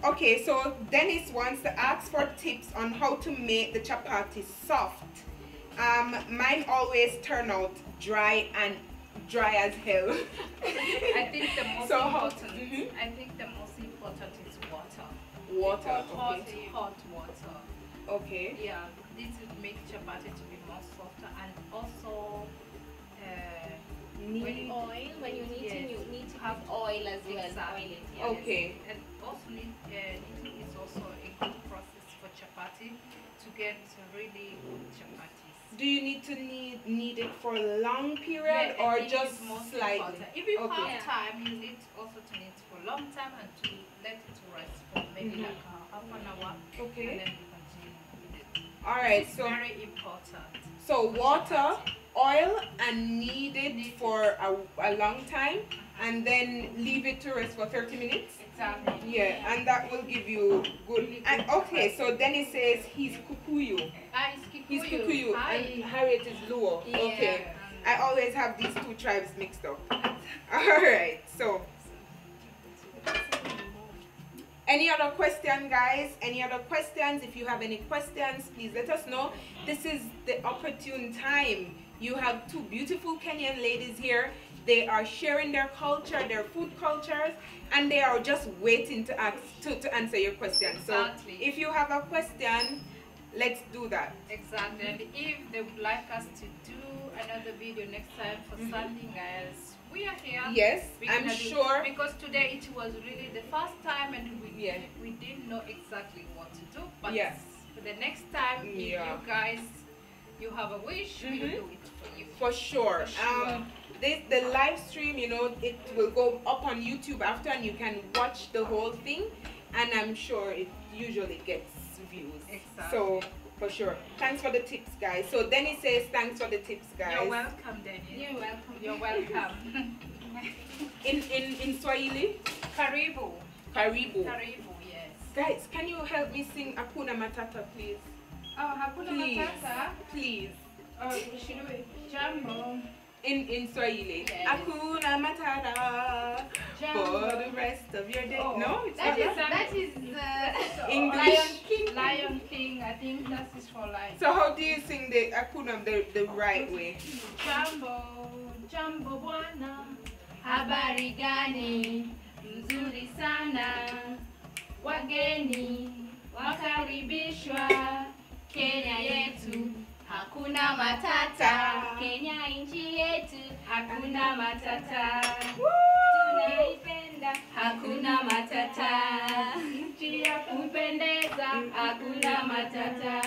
Okay, so Dennis wants to ask for tips on how to make the chapati soft. Um, mine always turn out dry and dry as hell. I think the most so important. Mm-hmm. I think the most important is water. Water. Hot, okay. hot water. Okay. Yeah, this will make chapati to be more softer, and also uh, need when oil. When you need yes. to, you need to have oil as well. Exactly. Yes. Okay. And also need, uh, knitting is also a good process for chapati to get really good chapati. Do you need to need need it for a long period yeah, or just slightly? If you okay. have time, you need also to need it for a long time and to let it rest for maybe mm-hmm. like a half an hour. Okay. And then you continue with it. All right. It's so very important. So water, oil, and knead it need for a, a long time, and then leave it to rest for thirty minutes. Exactly. Yeah, yeah. And that will give you good. Really good and, okay. So Dennis says he's Kikuyu. Okay. He's Kikuyu and Harriet is Luo. Yeah. Okay. I always have these two tribes mixed up. Alright, so. Any other question, guys? Any other questions? If you have any questions, please let us know. This is the opportune time. You have two beautiful Kenyan ladies here. They are sharing their culture, their food cultures, and they are just waiting to, ask, to, to answer your question. So if you have a question, let's do that. Exactly. And if they would like us to do another video next time for mm-hmm. something else, we are here. Yes, I'm sure. Do, because today it was really the first time and we, yeah. we didn't know exactly what to do. But yes. for the next time, yeah. if you guys, you have a wish, mm-hmm. we'll do it for you. For sure. For sure. Um, this, the live stream, you know, it will go up on YouTube after and you can watch the whole thing. And I'm sure it usually gets views. Exactly. So for sure. Thanks for the tips, guys. So Denny says thanks for the tips, guys. You're welcome, Denny. You're welcome. You're welcome. in in in Swahili? Karibu. Karibu. Karibu, yes. Guys, can you help me sing Hakuna Matata, please? Oh, Hakuna please. Matata? Please. Oh, we should do it. Jambo. In in Swahili. Yes. Hakuna Matata. Jambo. For the rest of your day. Oh. No, it's that not is, that. That is the English. Lion King. Lion King. I think that is for life. So how do you sing the Hakuna the, the right way? Jambo, Jambo bwana. Habari gani? Mzuri sana. Wageni wakaribishwa. Kenya yetu. Hakuna matata. Kenya inchi yetu. Hakuna matata. Tunaipenda. Hakuna matata. Nchi ya kupendeza. Hakuna matata.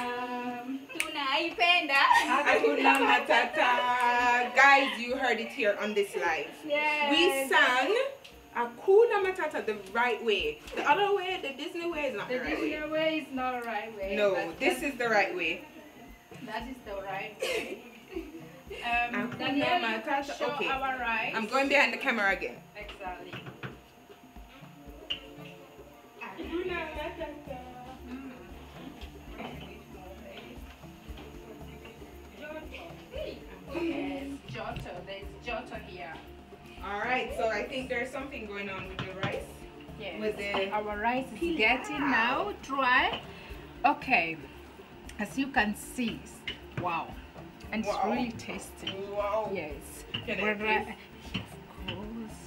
Tunaipenda. Hakuna matata. Guys, you heard it here on this live. Yes. We sang Hakuna Matata the right way. The other way, the Disney way, is not the, the right way. The Disney way is not the right way. No, this is the right way. That is the right way. Um, Danielle, you can show okay. our right. I'm going behind the camera again. Exactly. All right, so I think there's something going on with the rice. Yes. With the our rice is pilau. Getting now dry. Okay, as you can see, wow, and wow. It's really tasty. Wow. Yes. Can I taste? Of course.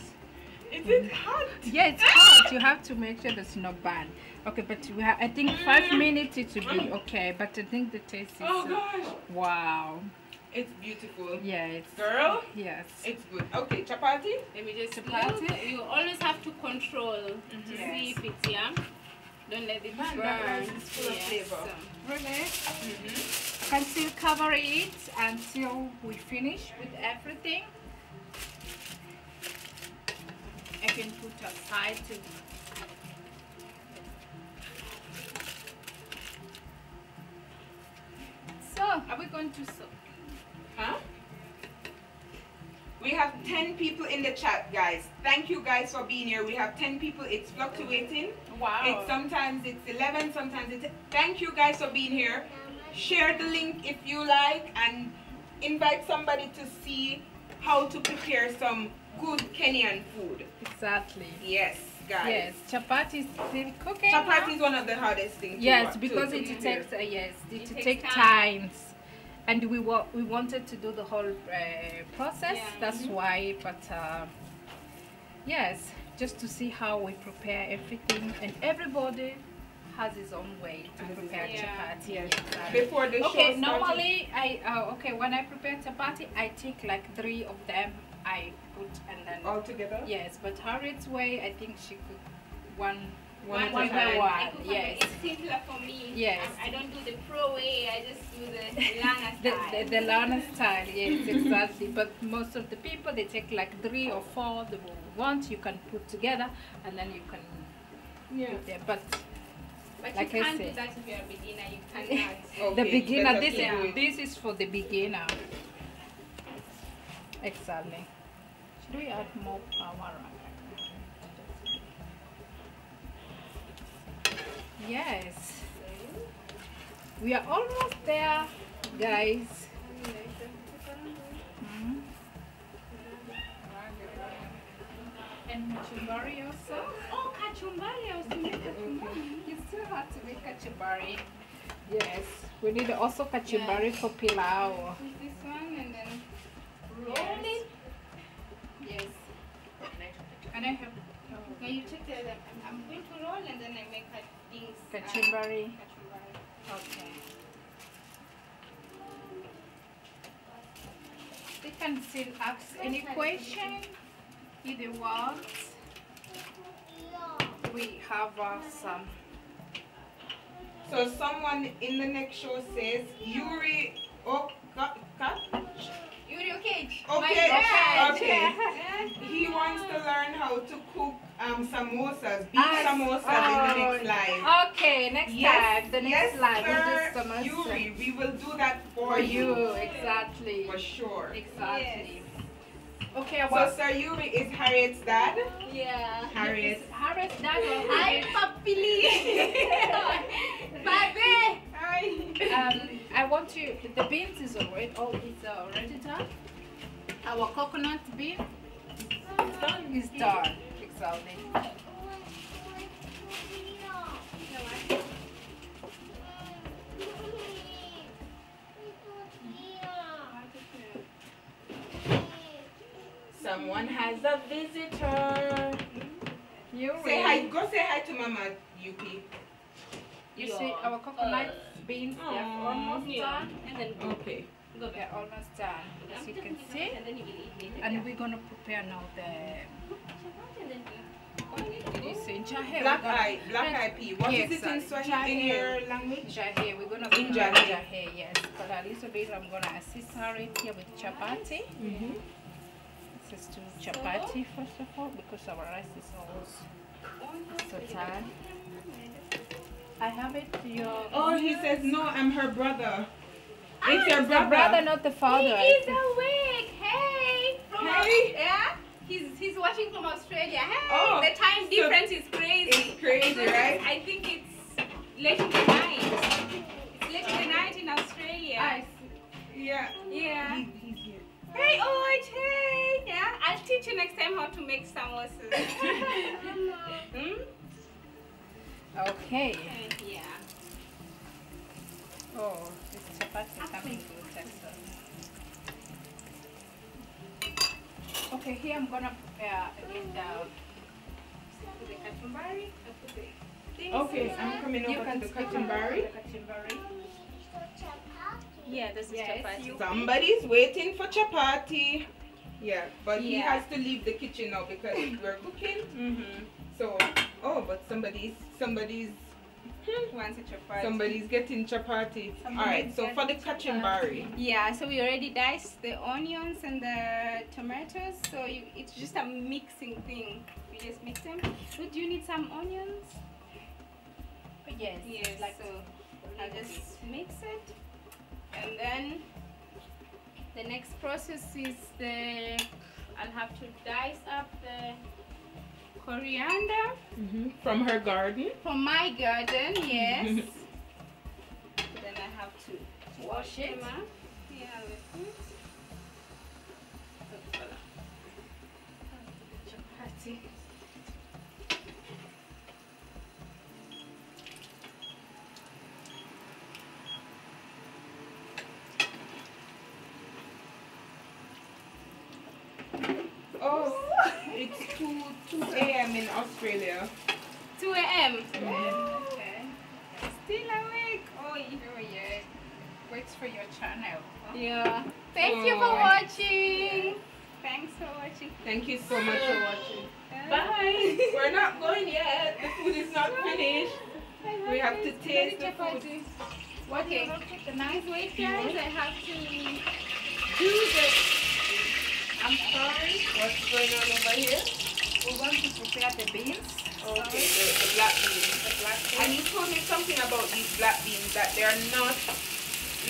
Is it hot? Yeah, it's hot. You have to make sure there's no burn. Okay, but we have, I think five mm. minutes it should be okay. But I think the taste is. Oh gosh! Wow. It's beautiful. Yeah, it's girl. Yes, it's good. Okay, chapati. Let me just chapati. You, you always have to control mm-hmm. to yes. see if it's yum. Don't let it burn. burn. It's full yes. of flavor. So. Really? Mm-hmm. I can still cover it until we finish with everything. I can put aside to. So, are we going to soak? Huh? We have ten people in the chat, guys. Thank you guys for being here. We have ten people. It's fluctuating. Wow. It's sometimes it's eleven, sometimes it's. Thank you guys for being here. Share the link if you like and invite somebody to see how to prepare some good Kenyan food. Exactly. Yes, guys. Yes, chapati is still cooking. Chapati now? Is one of the hardest things. Yes, to, because to, it, it takes uh, yes, it, it takes takes time. times, and we were we wanted to do the whole uh, process. Yeah. That's mm-hmm. why. But uh, yes, just to see how we prepare everything, and everybody has his own way to prepare yeah. chapati. Yes. Yes. Before the okay, show normally started. I uh, okay when I prepare chapati, I take like three of them. I put and then all together. Yes, but Harriet's way, I think she could one one by one. one. Yes, it's simpler for me. Yes, I, I don't do the pro way. I just do the, the Lana style. the the, the Lana style. Yes, exactly. But most of the people they take like three or four. The one you want you can put together and then you can yeah. put there. But But like you can't do that if you're a beginner. You cannot. Okay, the beginner. This is this is for the beginner. Exactly. Should we add more power? Yes. We are almost there, guys. Mm-hmm. And kachumbari also. Oh, kachumbari! I was doing kachumbari. You still have to make kachumbari. Yes. We need also kachumbari yes. for pilau. This one and then. Yes. yes. Can I help? No. Can you check that? I'm going to roll and then I make her things. Kachumbari. Uh, okay. They can still ask any question if they want. We have uh, some. So someone in the next show says Yuri Oka. Yuri okay. Okay. Okay. He wants to learn how to cook um samosas, beef ah, samosas oh, in the next live. Okay, next yes, time, the next yes, live sir, we'll do samosa. Yuri, we will do that for, for you. you. Exactly. For sure. Exactly. Yes. Okay. Well, so Sir Yuri is Harriet's dad. Yeah. Harriet. Harriet's dad. Hi, Papili. Baby. Um, I want you. The beans is already. Oh, it's already done. Our coconut bean is done. Is done. Exactly. Someone has a visitor. You say hi. Go say hi to Mama Yuki. You yeah. see our coconut uh, beans oh, they are almost yeah. done and then go. Okay. Go they are almost done as you can see and, then you eat it. And yeah. we're going to prepare now the you see njahe black eye black eye pea what yes, is it in Swahili in your language njahe we're going to in njahe yes but a little bit I'm going to assist her right here with chapati mm -hmm. This is to chapati first of all because our rice is almost so tired. I have it to your. Oh, he says no. I'm her brother. Ah, it's your brother. brother, not the father. He is awake. Hey, from hey. yeah. He's he's watching from Australia. Hey, oh, the time so difference is crazy. It's crazy, it's, right? I think it's late in the night. It's late in the night in Australia. I see. Yeah. Yeah. He, he's here. Hey, oh, hey, yeah. I'll teach you next time how to make samosas. hmm? Okay. Uh, yeah. Oh, this chapati is coming to the texture. Okay, here I'm gonna prepare a bit of the kachumbari. Okay, I'm coming over to the kachumbari. Yeah, this is yes, chapati. Somebody's waiting for chapati. Yeah, but yeah. he has to leave the kitchen now because we're cooking. Mm-hmm. So, oh, but somebody's somebody's wants a chapati. Somebody's getting chapati. Somebody All right, so for the kachumbari. Yeah, so we already diced the onions and the tomatoes. So you, it's just a mixing thing. We just mix them. So do you need some onions? Yes. Yes. Like so, I'll just mix it, and then. The next process is the, I'll have to dice up the coriander. Mm-hmm. From her garden? From my garden, yes. Then I have to wash it. Yeah, with it. Chapati. two a m in Australia. two a m? Mm-hmm. Okay. Still awake? Oh, yeah. Works for your channel. Huh? Yeah. Thank oh. you for watching. Yeah. Thanks for watching. Thank you so much for watching. Uh, Bye. We're not going yet. The food is not finished. We have to taste the food. Okay. Nice wait, guys. I have to do this. I'm sorry. What's going on over here? We want to prepare the beans. Okay, okay. The, the black beans. The black beans. And you told me something about these black beans that they are not,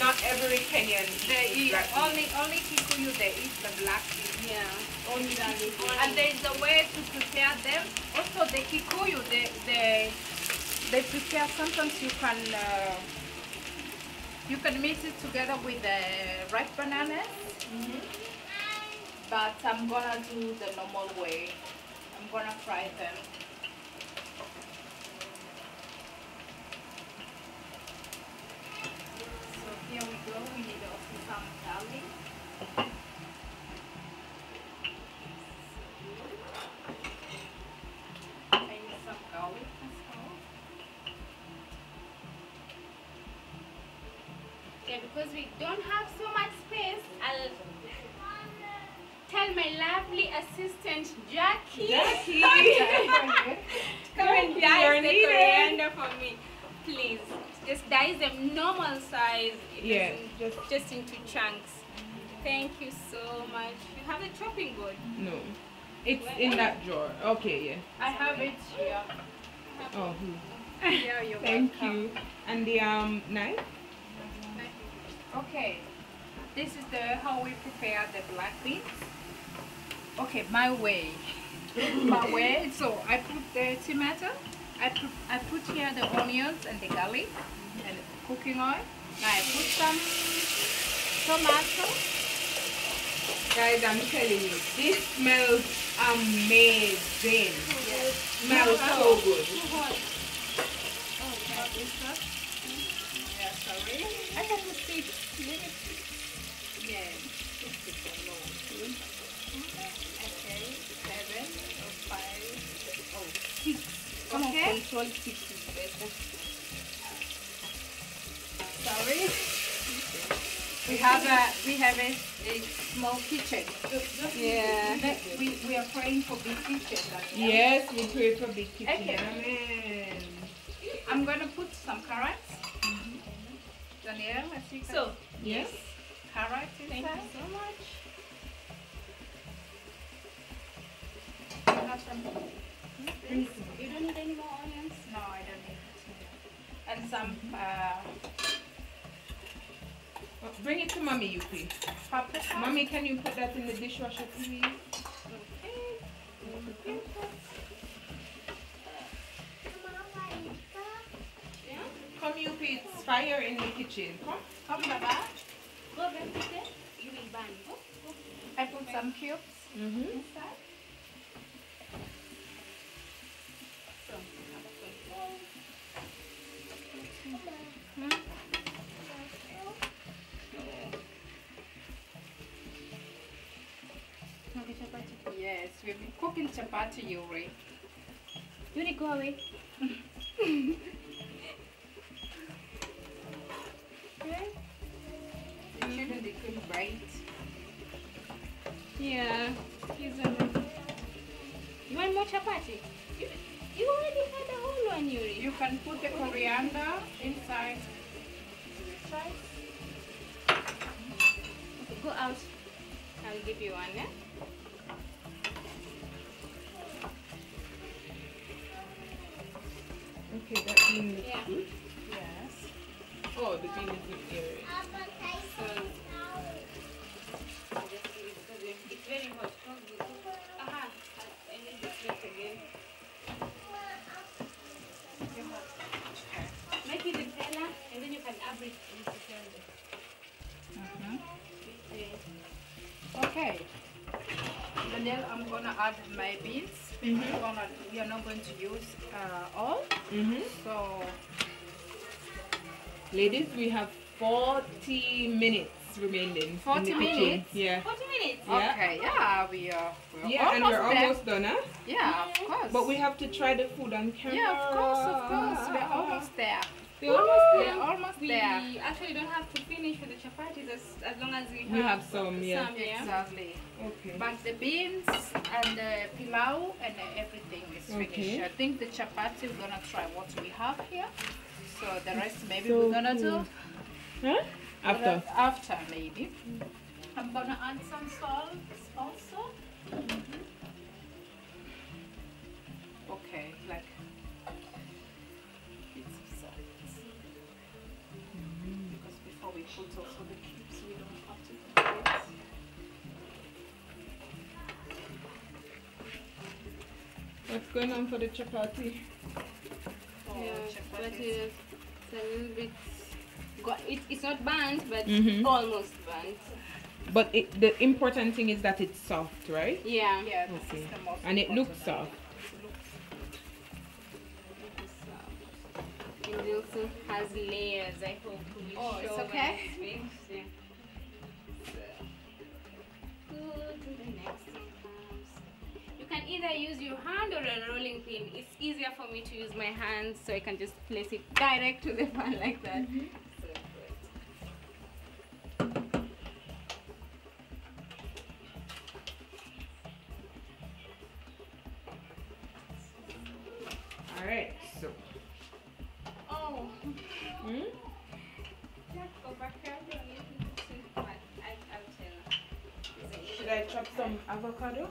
not every Kenyan eats they eat black only, beans. Only Kikuyu they eat the black beans. Yeah. Only Kikuyu. And there is a way to prepare them. Also the Kikuyu, they, they, they prepare sometimes you can, uh, you can mix it together with the ripe bananas. Mm-hmm. But I'm gonna do the normal way. I'm gonna fry them. So here we go, we need also some garlic. I need some garlic as well. Yeah, because we don't have so much space, I'll tell my lovely assistant Jackie, Jackie. come and dice the coriander for me, please. Just dice them normal size, yeah, just, just into chunks. Thank you so much. You have a chopping board? No, it's Where in that it? drawer. Okay, yeah. I have it here. Oh, yeah, you're Thank welcome. you. And the um knife. Okay, this is the how we prepare the black beans. Okay, my way, my way. So I put the tomato, I put, I put here the onions and the garlic and the cooking oil. Now I put some tomato. Guys, I'm telling you, this smells amazing. Yes. Smells so good. Oh, that is that? Yeah, sorry. I can put seed. Yeah. Come okay. on, control six is better. Sorry. We have a we have a, a small kitchen. Yeah. We we are praying for big kitchen. Yes, we pray for big kitchen. Okay. Amen. I'm gonna put some carrots. Mm-hmm. Danielle, I think so. Yes. Carrots inside. Thank you so much. You don't need any more onions? No, I don't need it. And some... Uh, well, bring it to Mommy, Yuki. Paprika. Mommy, can you put that in the dishwasher, please? Okay. Yeah. Come, Yuki. It's fire in the kitchen. Come. Come, Baba. Go, baby. I put some cubes. Mm-hmm. Inside. So have a quick look. Okay, chapati. Yes, we've been cooking chapati, Yuri. Yuri, go away. Right? Yeah, he's a... You want more chapati? You, you already had a whole one, Yuri. You can put the coriander inside. Try. Okay, go out. I'll give you one, eh? Okay, that bean looks yeah. good. Yes. Oh, the bean is good here. So, okay, and then I'm gonna add my beans. Mm-hmm. I'm gonna, we are not going to use uh, all. Mm-hmm. So, ladies, we have forty minutes remaining. forty minutes? Yeah. forty minutes? Yeah. Okay, yeah, we are. We are yeah, and we're there. almost done, huh? Yeah, yes. Of course. But we have to try the food on camera. Yeah, of course, of course. Ah. We're almost there. We're almost there. Almost we there. Actually don't have to finish with the chapatis as, as long as we have, we have some, yeah. some. Yeah. Exactly. Okay. But the beans and the pilau and the everything is okay. finished. I think the chapati, we're gonna try what we have here. So the rest maybe so we're gonna cool. do. Huh? After. After maybe. I'm gonna add some salt also. Mm-hmm. Okay, like. Put also the cubes, we don't have to do this. What's going on for the chapati? For yeah, chapati is a little bit. Got, it, it's not burnt, but mm-hmm. almost burnt. But it, the important thing is that it's soft, right? Yeah. Yeah. This okay. is the most and it looks soft. It looks It also has layers. I hope we oh, show it's okay. It yeah. so, good. The next thing comes. You can either use your hand or a rolling pin. It's easier for me to use my hand, so I can just place it direct to the pan like that. Mm-hmm. So all right. So. Hmm? Should I chop some avocado? Avocado,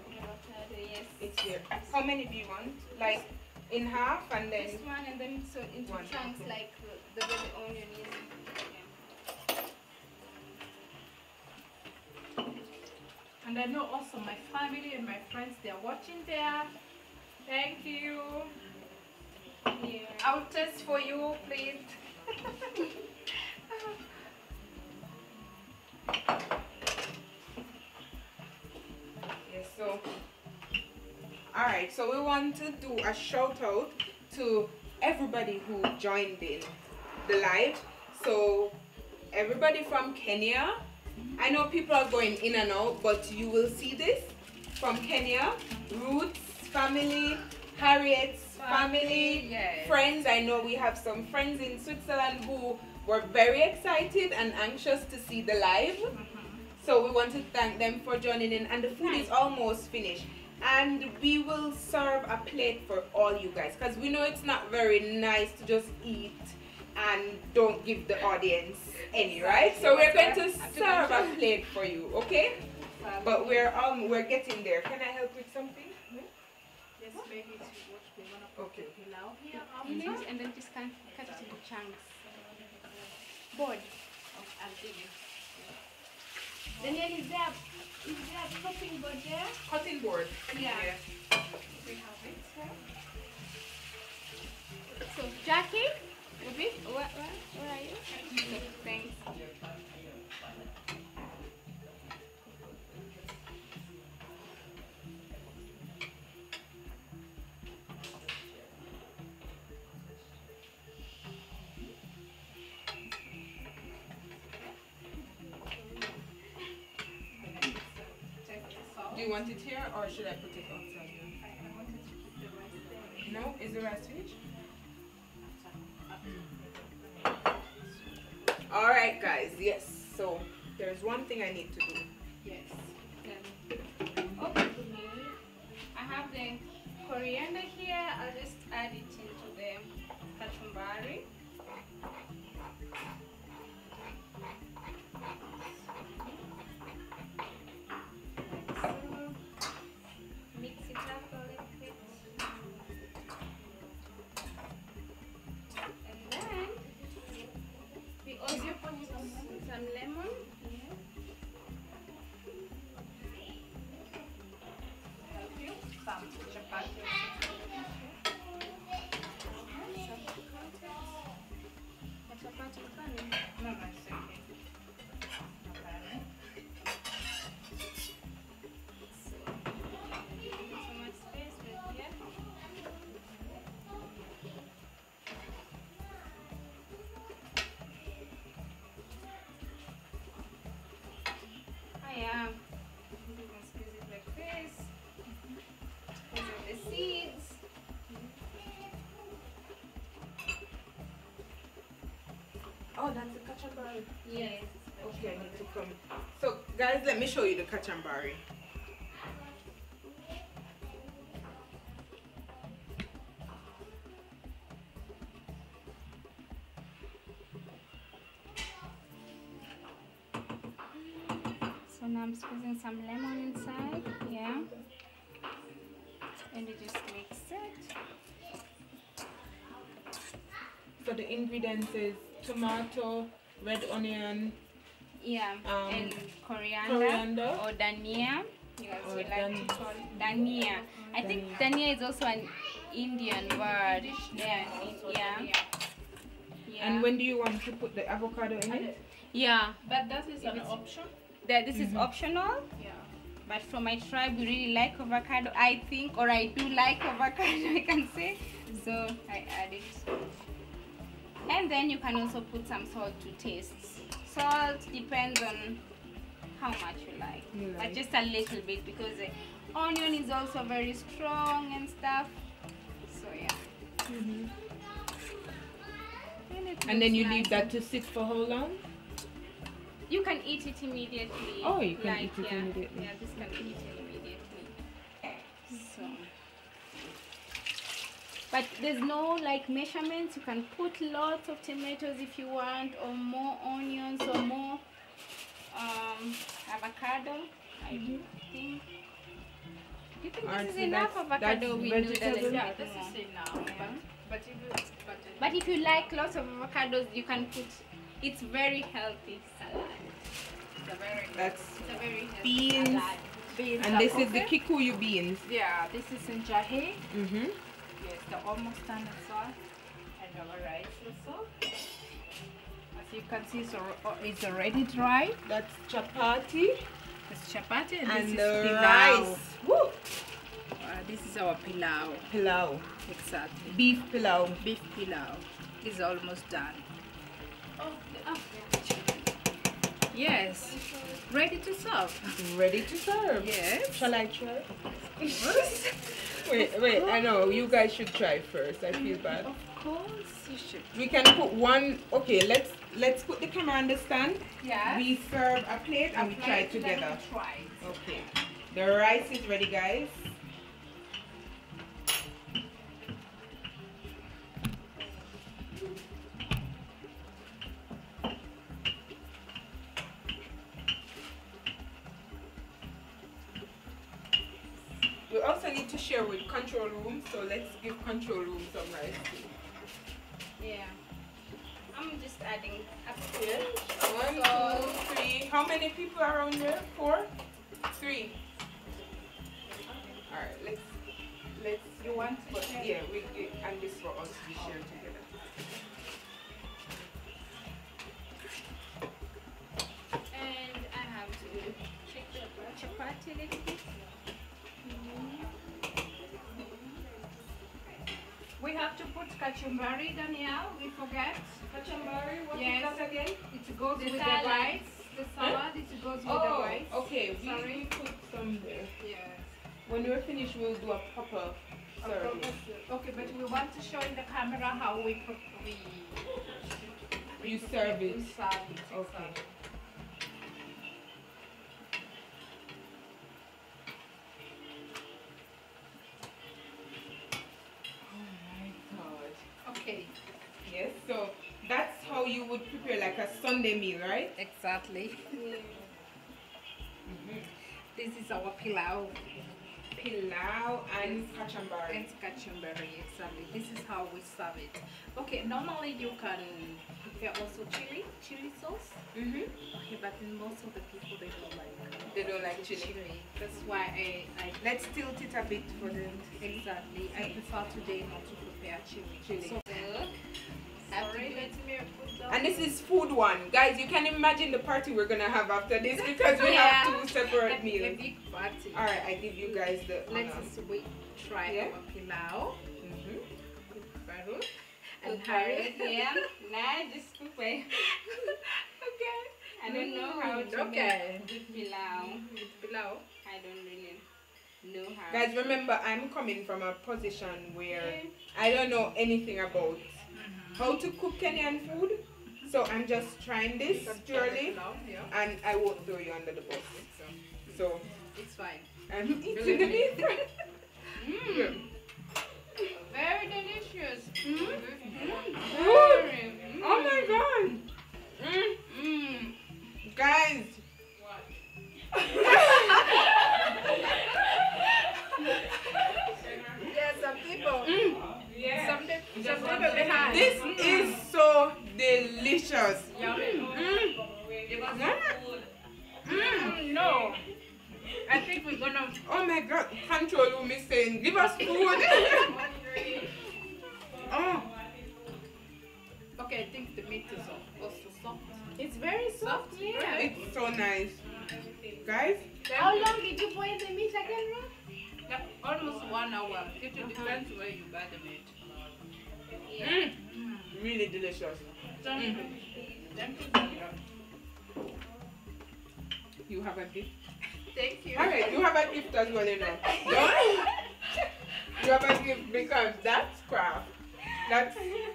yes. It's here. How many do you want? Like in half and then? This one and then so into one. chunks okay. like the way the onion is. Yeah. And I know also my family and my friends, they are watching there. Thank you. Yeah. I'll test for you, please. Yes, so all right, so we want to do a shout out to everybody who joined in the live. So everybody from Kenya, I know people are going in and out, but you will see this from Kenya. Ruth's family, Harriet's family, yes. friends. I know we have some friends in Switzerland who were very excited and anxious to see the live. Mm-hmm. So we want to thank them for joining in, and the food nice. is almost finished. And we will serve a plate for all you guys, because we know it's not very nice to just eat and don't give the audience any, right? So we're going to serve a plate for you, okay? But we're um we're getting there. Can I help with something? Yes, maybe it's what we want to put okay. the pilau here mm -hmm. and then just can cut it into chunks. Board. Oh, I'll give you. Danielle, is there, is there a cutting board there? Cutting board? Yeah. yeah. We have it, right? So, Jackie, Ruby, where, where, where are you? So, thanks. Do you want it here or should I put it outside? I want it to keep the rice there. No? Is the rice finished? Alright guys, yes. So there's one thing I need to do. Yes. Oh, I have the coriander here. I'll just add it into the kachumbari. Yeah, you can squeeze it like this, put in the seeds, oh that's the kachumbari, yes, okay I need to come, so guys let me show you the kachumbari. I'm squeezing some lemon inside, yeah, and you just mix it. So the ingredients is tomato, red onion, yeah, um, and coriander, coriander or dania. You guys will like to call it dania. I think dania is also an Indian word. Yeah, yeah. yeah. And when do you want to put the avocado in it? Yeah, but that is an option. That this mm-hmm. is optional, yeah. But for my tribe, we really like avocado. I think, or I do like avocado. I can say, so I add it. And then you can also put some salt to taste. Salt depends on how much you like, you like. But just a little bit because the onion is also very strong and stuff. So yeah. Mm-hmm. And, it and then you nice leave that to sit for how long? You can eat it immediately. Oh, you can like, eat it yeah, immediately. Yeah, this can be eaten immediately. So, but there's no like measurements. You can put lots of tomatoes if you want, or more onions, or more um, avocado. I mm-hmm. think. Do you think this Aren't is enough avocado? We know that it's yeah, this is enough. Yeah. But, but, if you, but, but if you like lots of avocados, you can put. It's very healthy salad. It's a very That's it's a very healthy beans. salad. Beans and this is the Kikuyu beans. Yeah, this is njahe. Mm-hmm. Yes, the almost standard sauce. And our rice also. As you can see, so it's already dry. That's chapati. That's chapati and, and this the is pilau. rice. Woo! Uh, this is our pilau. Pilau. Exactly. Beef pilau. Beef pilau. It's almost done. Oh, oh. Yes, ready to serve. Ready to serve. Yes. Shall I try? wait, wait. I know you guys should try first. I feel bad. Of course, you should. We can put one. Okay, let's let's put the camera on the stand. Yeah. We serve a plate and we try it together. Try. Okay. The rice is ready, guys. We also need to share with control room, so let's give control room some rice too. Yeah. I'm just adding up here. One, so two, three. How many people are around here? Four? Three. Alright, let's let's you want to but share? Yeah, we get, and this for us to share together. And I have to check the chapati a little bit. We have to put kachumbari, Danielle. We forget. Kachumbari, what yes. is that again? It goes the with salad. the rice. The salad, eh? It goes with oh, the rice. Okay, we, we put some there. Yes. When we're finished, we'll do a proper serving. Okay, but we want to show in the camera how we we, we you serve it. We serve it. Okay. So that's how you would prepare like a Sunday meal, right? Exactly. Mm-hmm. This is our pilau. Pilau and yes. kachumbari. And kachumbari, exactly. This is how we serve it. Okay, normally you can prepare also chili, chili sauce. Mm-hmm. Okay, but most of the people, they don't like They don't like chili. chili. That's why I, I... Let's tilt it a bit for them. Exactly. I prefer today not to prepare chili. chili. So, and this is food one, guys. You can imagine the party we're gonna have after this because we yeah. have two separate meals. A big party. All right, I give you guys the. Let's just wait. Try yeah. our pilau. Mhm. Mm and Harriet here. Nah, just prepare. Okay. I don't know how to okay. make with pilau. With pilau, I don't really know how. Guys, remember, I'm coming from a position where yeah. I don't know anything about how to cook Kenyan food. So I'm just trying this purely yeah. and I won't throw you under the bus. So, so it's fine. I'm eating it. Mm. Very delicious. Mm. Mm. Very, mm. Oh my god. Mm. Mm. Guys. What? There are some people. Mm. Yeah. Just just this is so delicious. Mm. Mm. Mm. No, I think we're gonna. Oh my God! Control room is saying, "Give us food." Oh. Okay, I think the meat is also soft. It's very soft. soft yeah. It's so nice, guys. How long did you boil the meat again, Ruth? Like almost one hour. It depends where you buy the meat. Yeah. Mm. Mm. Really delicious. Mm. You have a gift. Thank you. All right, you have a gift as well, you know. You have a gift because that's craft. That's. You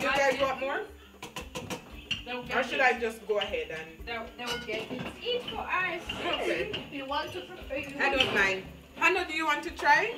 guys want more? Or should I just go ahead and? They'll, they'll get it. Eat for us. Okay. You want to prepare? You want I don't to... mind. Hannah, do you want to try?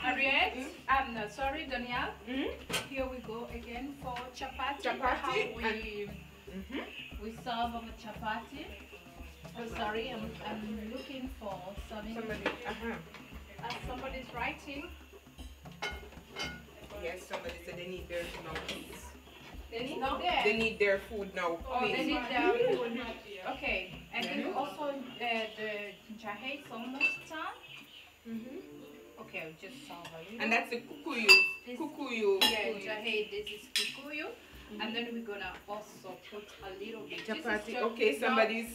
Harriet, I'm not sorry, Danielle. Mm-hmm. Here we go again for chapati. Chapati. We, mm-hmm. we serve our chapati. Oh, sorry, I'm, I'm looking for something. Somebody, uh-huh. Uh, somebody's writing. Yes, somebody said they need their food now, please. They need, no? they need their food now, please. Oh, they need their food now. Okay, and then also uh, the njahe is almost done. Mm-hmm. Okay, I'll just solve it. And that's the Kikuyu. Kikuyu. Yeah, njahe, this is Kikuyu. Mm-hmm. And then we're gonna also put a little bit chapati. Okay, somebody's.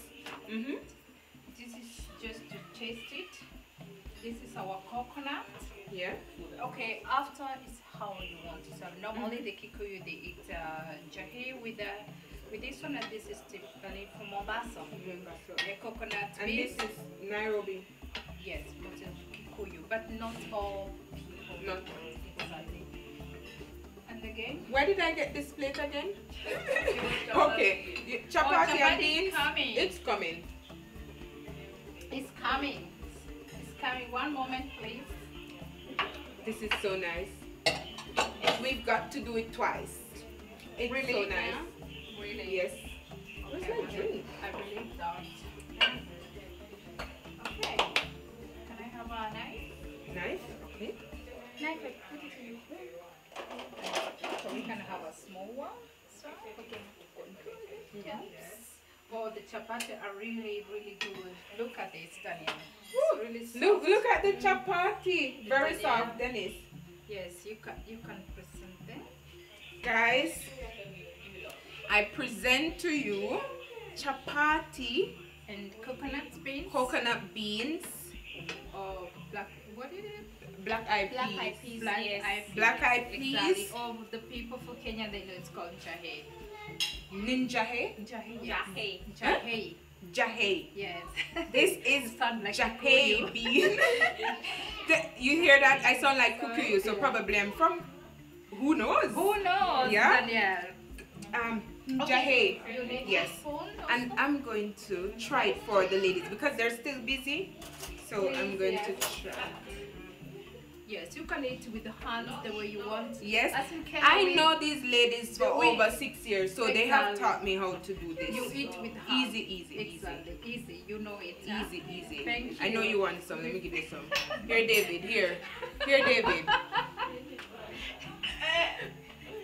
Mm-hmm. This is just to taste it. This is our coconut. Yeah. Okay. After is how you want to serve. Normally mm-hmm. the Kikuyu they eat uh, njahe with the with this one, and this is typically from Mombasa. Mombasa. The coconut. And beef. This is Nairobi. Yes, but it's Kikuyu, but not all people. Not all. Exactly. Again. Where did I get this plate again? Okay, chapati, oh, chapati and beans. Coming. It's coming. It's coming. It's coming. One moment, please. This is so nice. We've got to do it twice. It's really, so nice. Yeah? Really? Yes. Where's okay, my drink? I really don't. Okay. Can I have a knife? Knife? Okay. Knife. I put it to you. So we can have a small one. So okay. Yes. Oh, the chapati are really, really good. Look at this, Dania. Really look, look at the chapati. Very Dania. Soft, Dennis. Yes, you can, you can present them, guys. I present to you chapati and coconut beans. Coconut beans. Or black, what is it? Black eye peas. Black eye peas. Black, yes. eye peas. Black eye peas. Exactly. All the people for Kenya, they know it's called njahe. Njahe? Njahe. Njahe. Njahe. Njahe. Yes. This is like njahe bean. You hear that? I sound like Kikuyu, so probably I'm from. Who knows? Who knows? Yeah. Danielle. Um, njahe. Okay. Yes. And I'm going to try it for the ladies because they're still busy. So I'm going yes. to try. Yes, you can eat with the hand the way you want. Yes, As you can I know these ladies for way. over six years, so exactly. they have taught me how to do this. You eat with hand. Easy, easy, exactly. easy. Easy, you know it. Easy, yeah. easy. Thank I you. know you want some. Let me give you some. Here, David. Here. Here, David.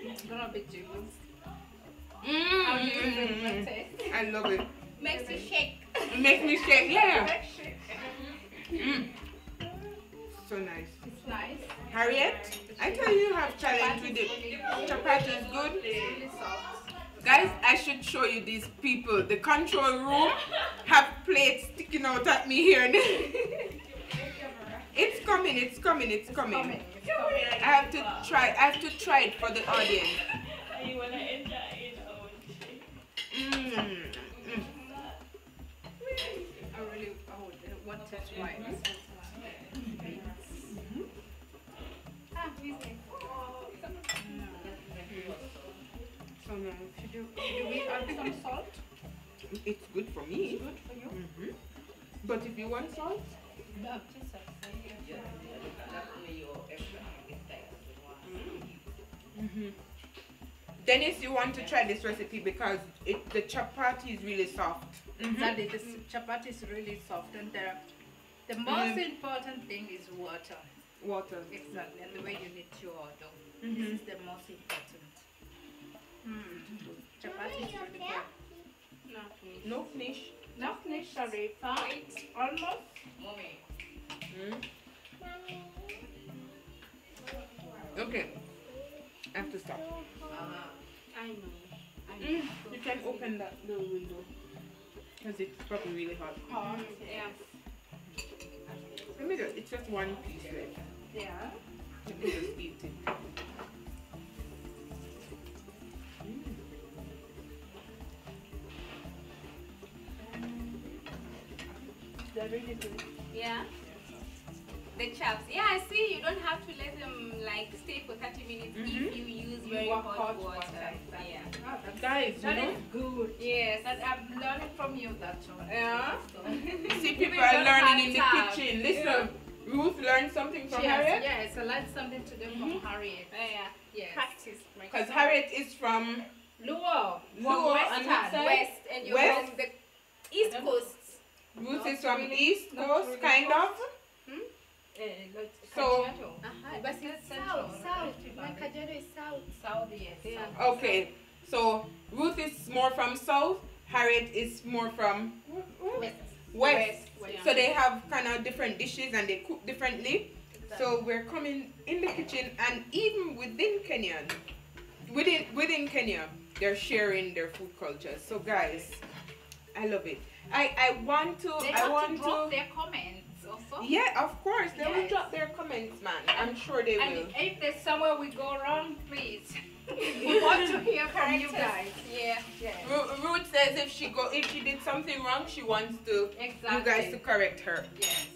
It's gonna be juice. Mmm. I love it. Makes me shake. It makes me shake, yeah. Mm. So nice. It's nice. Harriet, I tell you, you have challenge with it. Chapati is good. Really soft. Guys, I should show you these people. The control room have plates sticking out at me here. It's coming, it's coming, it's, it's coming. coming. It's coming. I have to try. I have to try it for the audience. You wanna enter it or mm. Mm. I really oh, want to try. So now, should, you, should we add some salt? It's good for me. It's good for you. Mm-hmm. But if you want salt? No. Mm-hmm. Dennis, you want to try this recipe because it, the chapati is really soft. Mm-hmm. That is, the chapati is really soft, and the, the most mm-hmm. important thing is water. Water. Exactly, and the way you need your water. Mm-hmm. This is the most important. Mm-hmm. Chapati is really good. No finish. No finish. No finish, sorry. It's almost. Mommy. Mm. Okay. I have to stop. Uh, I know. I know. Mm. You can open that little window. Because it's probably really hot. Hot, yes. Let me just, it's just one piece left. Yeah. Let me just eat it. They're really good. Yeah. The chaps. Yeah, I see. You don't have to let them like stay for thirty minutes mm-hmm. if you use you very hot, hot water. water. Yeah. Oh, that is, that is good. Yes, and I'm learning from you that one. Yeah. So. See, people are learning in the tab. kitchen. Listen, yeah. Ruth learned something from yes, Harriet. Yes, I learned something to them mm-hmm. from Harriet. Oh, yeah. Yes. Practice. Because Harriet is from Luo. Luo and West, West, and you're West. from the East Coast. Ruth is from really, East Coast, really kind coast. of. Uh, like so, uh-huh. but it's south, south. south. My Kajero is south. South, yes. Yeah. Okay, so Ruth is more from south, Harriet is more from west. West. west. So they have kind of different dishes and they cook differently. Exactly. So we're coming in the kitchen, and even within Kenya, within, within Kenya, they're sharing their food cultures. So guys, I love it. I, I want to, they I have want to drop to, their comments. Also? Yeah, of course. They yes. will drop their comments, man. I'm sure they will. And if there's somewhere we go wrong, please. We want to hear from you guys. Yeah. yeah. Ruth says if she go, if she did something wrong, she wants to exactly. you guys to correct her. Yes.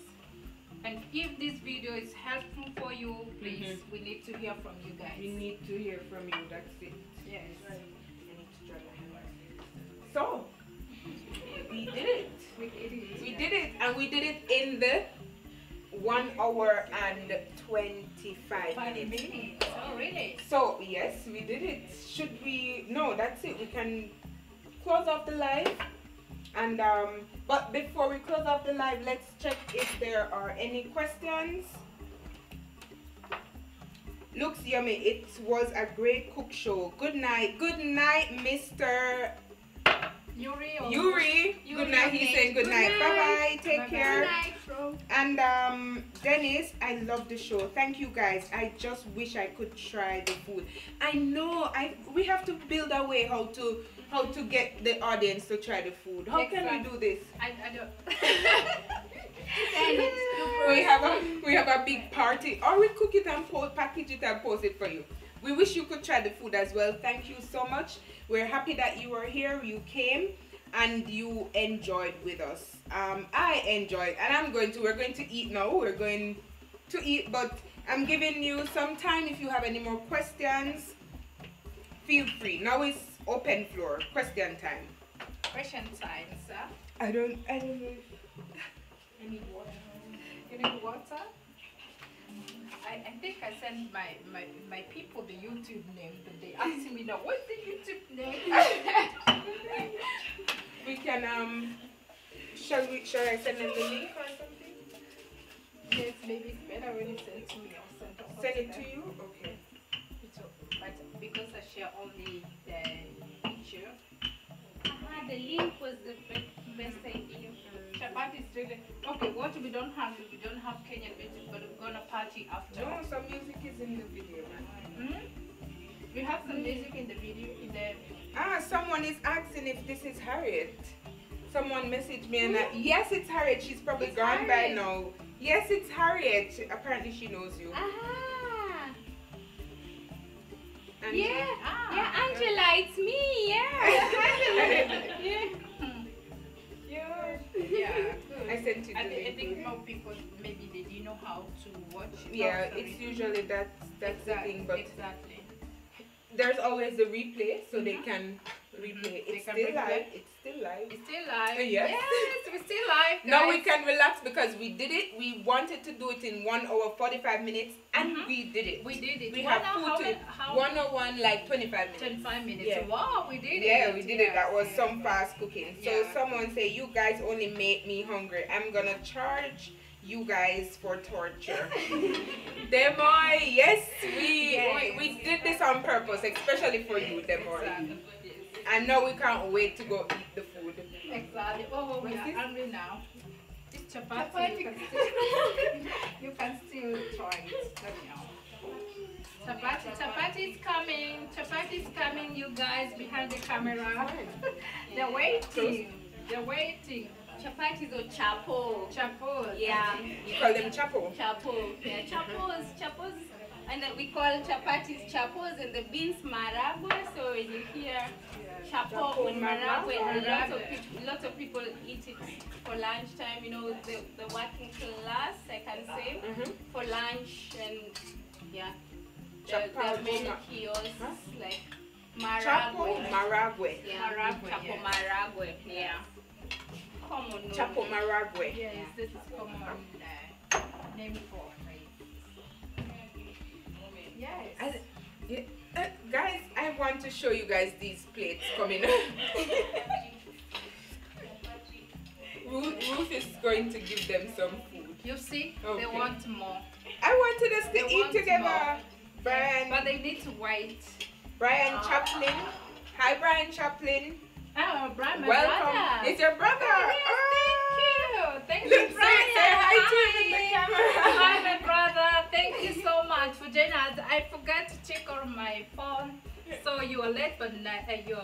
And if this video is helpful for you, please, mm-hmm. we need to hear from you guys. We need to hear from you. That's it. Yes. Right. I need to try my So. We did it. We did it. We did it. And we did it in the one hour and twenty-five minutes. Oh, really? So, yes, we did it. Should we? No, that's it. We can close off the live. And, um, but before we close off the live, let's check if there are any questions. Looks yummy. It was a great cook show. Good night. Good night, Mister Yuri, Yuri. Yuri, good night. He said good night. Bye bye. Take bye -bye. care. Good night, and um, Dennis, I love the show. Thank you guys. I just wish I could try the food. I know. I we have to build a way how to how to get the audience to try the food. How Next can time. we do this? I, I don't. we have a we have a big party, or we cook it and post, package it and post it for you. We wish you could try the food as well. Thank you so much. We're happy that you were here, you came, and you enjoyed with us. Um, I enjoyed, and I'm going to. We're going to eat now. We're going to eat, but I'm giving you some time. If you have any more questions, feel free. Now it's open floor. Question time. Question time, sir. I don't. I don't know. You need water. You need water. I, I think I sent my, my, my people the YouTube name, but they asked me now, what's the YouTube name? We can, um, shall we, shall I send them the link or something? Yes, maybe it's better when it's sent to me or sent to Send it to you? Okay. But because I share only the picture. Uh-huh, the link was the best idea. Chapati is really okay. What we don't have, we don't have Kenyan music, but we're gonna party after. No, some music is in the video. Mm-hmm. We have some music in the video. In the ah, someone is asking if this is Harriet. Someone messaged me and I, yes, it's Harriet. She's probably it's gone Harriet. by now. Yes, it's Harriet. Apparently, she knows you. Ah. Yeah. Ah. Yeah, Angela, it's me. Yeah. Yeah. Yeah, I sent you. I, th I think more people maybe they didn't know how to watch. It yeah, it's usually that that's exactly, the thing, but exactly. There's always the replay, so mm-hmm. they can replay. Mm-hmm. It's they still live. It. It's still live. It's still live. Uh, yes. yes, we're still live. Guys. Now we can relax because we did it. We wanted to do it in one hour forty-five minutes, and mm-hmm. we did it. We did it. We one have food to how one hour one like twenty-five minutes. Twenty-five minutes. Yeah. Wow, we did it. Yeah, we did yeah. it. That was yeah. some fast cooking. So yeah. someone say, "You guys only made me hungry. I'm gonna charge." You guys for torture. Demoy, yes, we, yes, we we did this on purpose, especially for you, Demoy. Exactly. And now we can't wait to go eat the food. Exactly. Oh, well, we are hungry now. It's chapati. chapati. You can still try it. Let me know. Chapati, chapati is coming. Chapati is coming, you guys, behind the camera. They're waiting. They're waiting. Chapatis or chapo. Chapo. Yeah. You call them chapo? Chapo. Yeah, chapos, chapos. And we call chapatis chapos and the beans maragwe. So when you hear chapo or maragwe, a lot of, people, lot of people eat it for lunchtime. You know, the, the working class, I can say, mm-hmm. for lunch and, yeah. There are many kiosks, huh? like maragwe. Chapo, maragwe. Yeah, maragwe, chapo, yeah. maragwe. Yeah. Common Chapo Maragwe. Yes, yeah. this is common uh, name for it. Yes. I, yeah, uh, guys, I want to show you guys these plates coming up. Ruth, Ruth is going to give them some food. You see, okay. they want more. I wanted us to they eat together. More. Brian. But they need to wait. Brian oh. Chaplin. Hi, Brian Chaplin. Oh, Brian, my Welcome. brother. It's your brother. Oh, yes, oh. Thank you. Thank Let's you, Brian. Say, say hi, hi. To the camera. Hi, my brother. Thank you so much for joining us. I forgot to check on my phone. So you are late, but you're never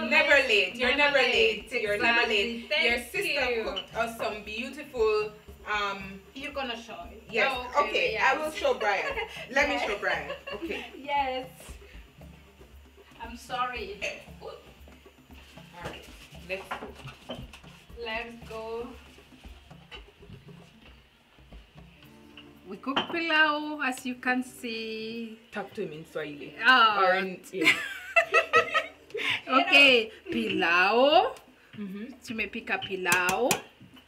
late. Never late. You're never late. late. You're exactly. never late. Thank your sister you. cooked us some beautiful... Um, You're going to show it. Yes. Oh, okay. okay. Yes. I will show Brian. Let yes. me show Brian. Okay. Yes. I'm sorry. Alright, let's go. Let's go. We cook pilau, as you can see. Talk to him in Swahili. Oh. Or in, yeah. okay, pilau. Mm-hmm. Tumepika pilau.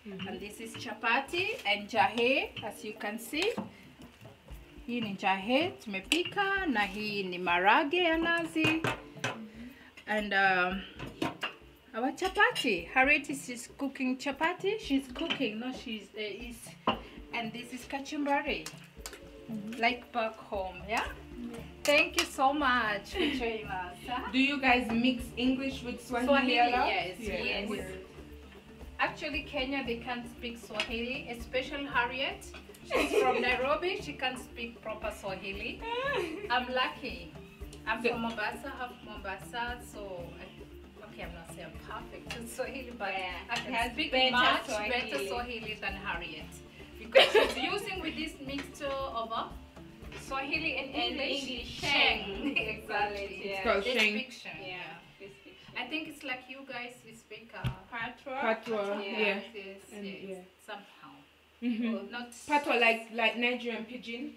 Mm-hmm. And this is chapati and njahe, as you can see. Hii ni njahe, tumepika. Na hii ni marage ya nazi. And um, our chapati, Harriet is she's cooking chapati. She's cooking, no, she's uh, is, and this is kachumbari, mm-hmm. like back home, yeah. Mm-hmm. Thank you so much for joining us. Huh? Do you guys mix English with Swahili? Swahili yes, yes. yes. yes. Actually, Kenya they can't speak Swahili, especially Harriet. She's from Nairobi. She can't speak proper Swahili. I'm lucky. I'm from Mombasa, half Mombasa, so okay, I'm not saying perfect in Swahili, but yeah, I can speak much Swahili. better Swahili than Harriet. Because she's using with this mixture of uh, Swahili and English. And English. Sheng. Exactly. Yeah. It's called sheng. Fiction. Yeah. I think it's like you guys you speak uh, Patois. Patois. Yeah. Yes, yes, and, yes. Yeah. Somehow. Mm-hmm. Well, not Patois like like Nigerian pidgin.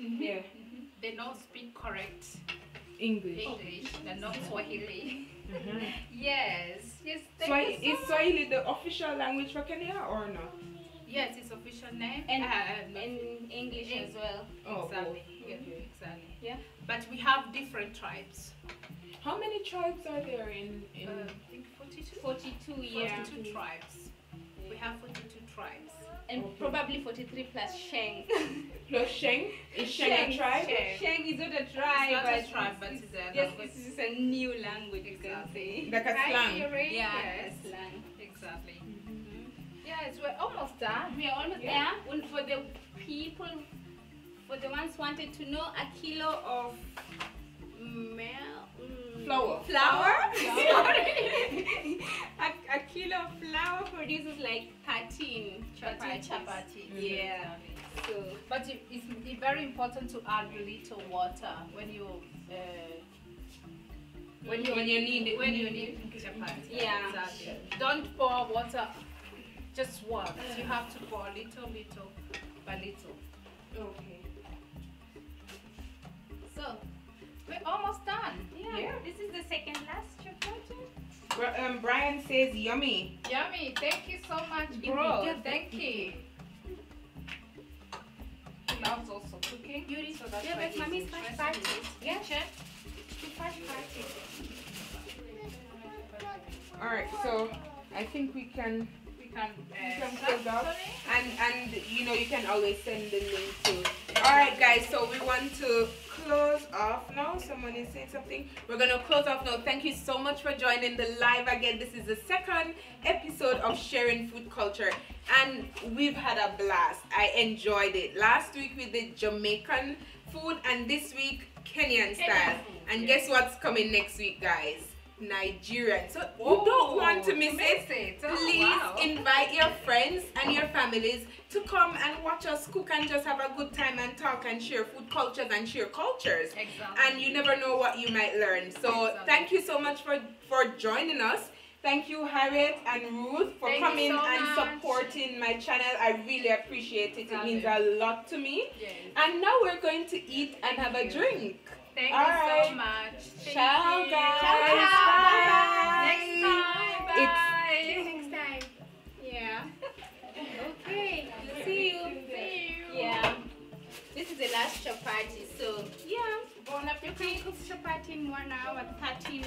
Mm-hmm. Yeah. Mm-hmm. They don't speak correct English. English. Oh. They're not Swahili. Mm-hmm. Yes. Yes. Swahili, so is Swahili the official language for Kenya or not? Yes, it's official name and uh, in English in, as well. Oh, exactly. Oh. Yeah, okay. Exactly. Yeah. But we have different tribes. How many tribes are there in, in uh, I think forty-two? forty-two, yeah. forty-two tribes. Yeah. We have forty-two tribes. And okay. probably forty-three plus Sheng. Plus Sheng? Is Sheng, Sheng a tribe? Sheng. Sheng is not a tribe. It's not a tribe, but it's, it's, it's a yes, language. This is a new language, you can say. Like a slang. Yeah, yes. A slang. Exactly. Mm-hmm. Yes, we're almost there. We're almost yeah. there. And for the people, for the ones wanted to know, a kilo of mel. Flour. Flour? flour. a, a kilo of flour produces like thirteen chapatis. Chapati. Mm-hmm. Yeah. So, but it, it's very important to add little water when you uh, when you when you need when you need chapati. Yeah. Exactly. Don't pour water just once. You have to pour little, little, by little. Okay. So. We're almost done. Yeah. yeah. This is the second last chapati. Um, Brian says yummy. Yummy. Thank you so much, bro. Yeah, thank you. He loves also cooking. Yuri, so that's yeah, but mommy's first party. Yeah, chef. First party. All right. So I think we can we can uh, we can close up. And and you know you can always send the link to. All right, guys. So we want to. Close off now. Someone is saying something. We're gonna close off now. Thank you so much for joining the live again. This is the second episode of Sharing Food Culture, and we've had a blast. I enjoyed it. Last week we did Jamaican food, and this week Kenyan style. And guess what's coming next week, guys? Nigerian. So oh, you don't want to miss, miss it. it. Oh, Please wow. invite your friends and your families to come and watch us cook and just have a good time and talk and share food cultures and share cultures. Exactly. And you never know what you might learn. So exactly. thank you so much for, for joining us. Thank you, Harriet and Ruth, for thank coming so and much. supporting my channel. I really appreciate it. Exactly. It means a lot to me. Yes. And now we're going to eat and have a drink. Thank All you right. so much. Thank Ciao, you. guys. Ciao, bye. Bye. Bye. Next time. Bye. It's next time. Yeah. Okay. See you. See you. Yeah. This is the last chapati. So, yeah. Bon appetit. Chapati in one hour, thirteen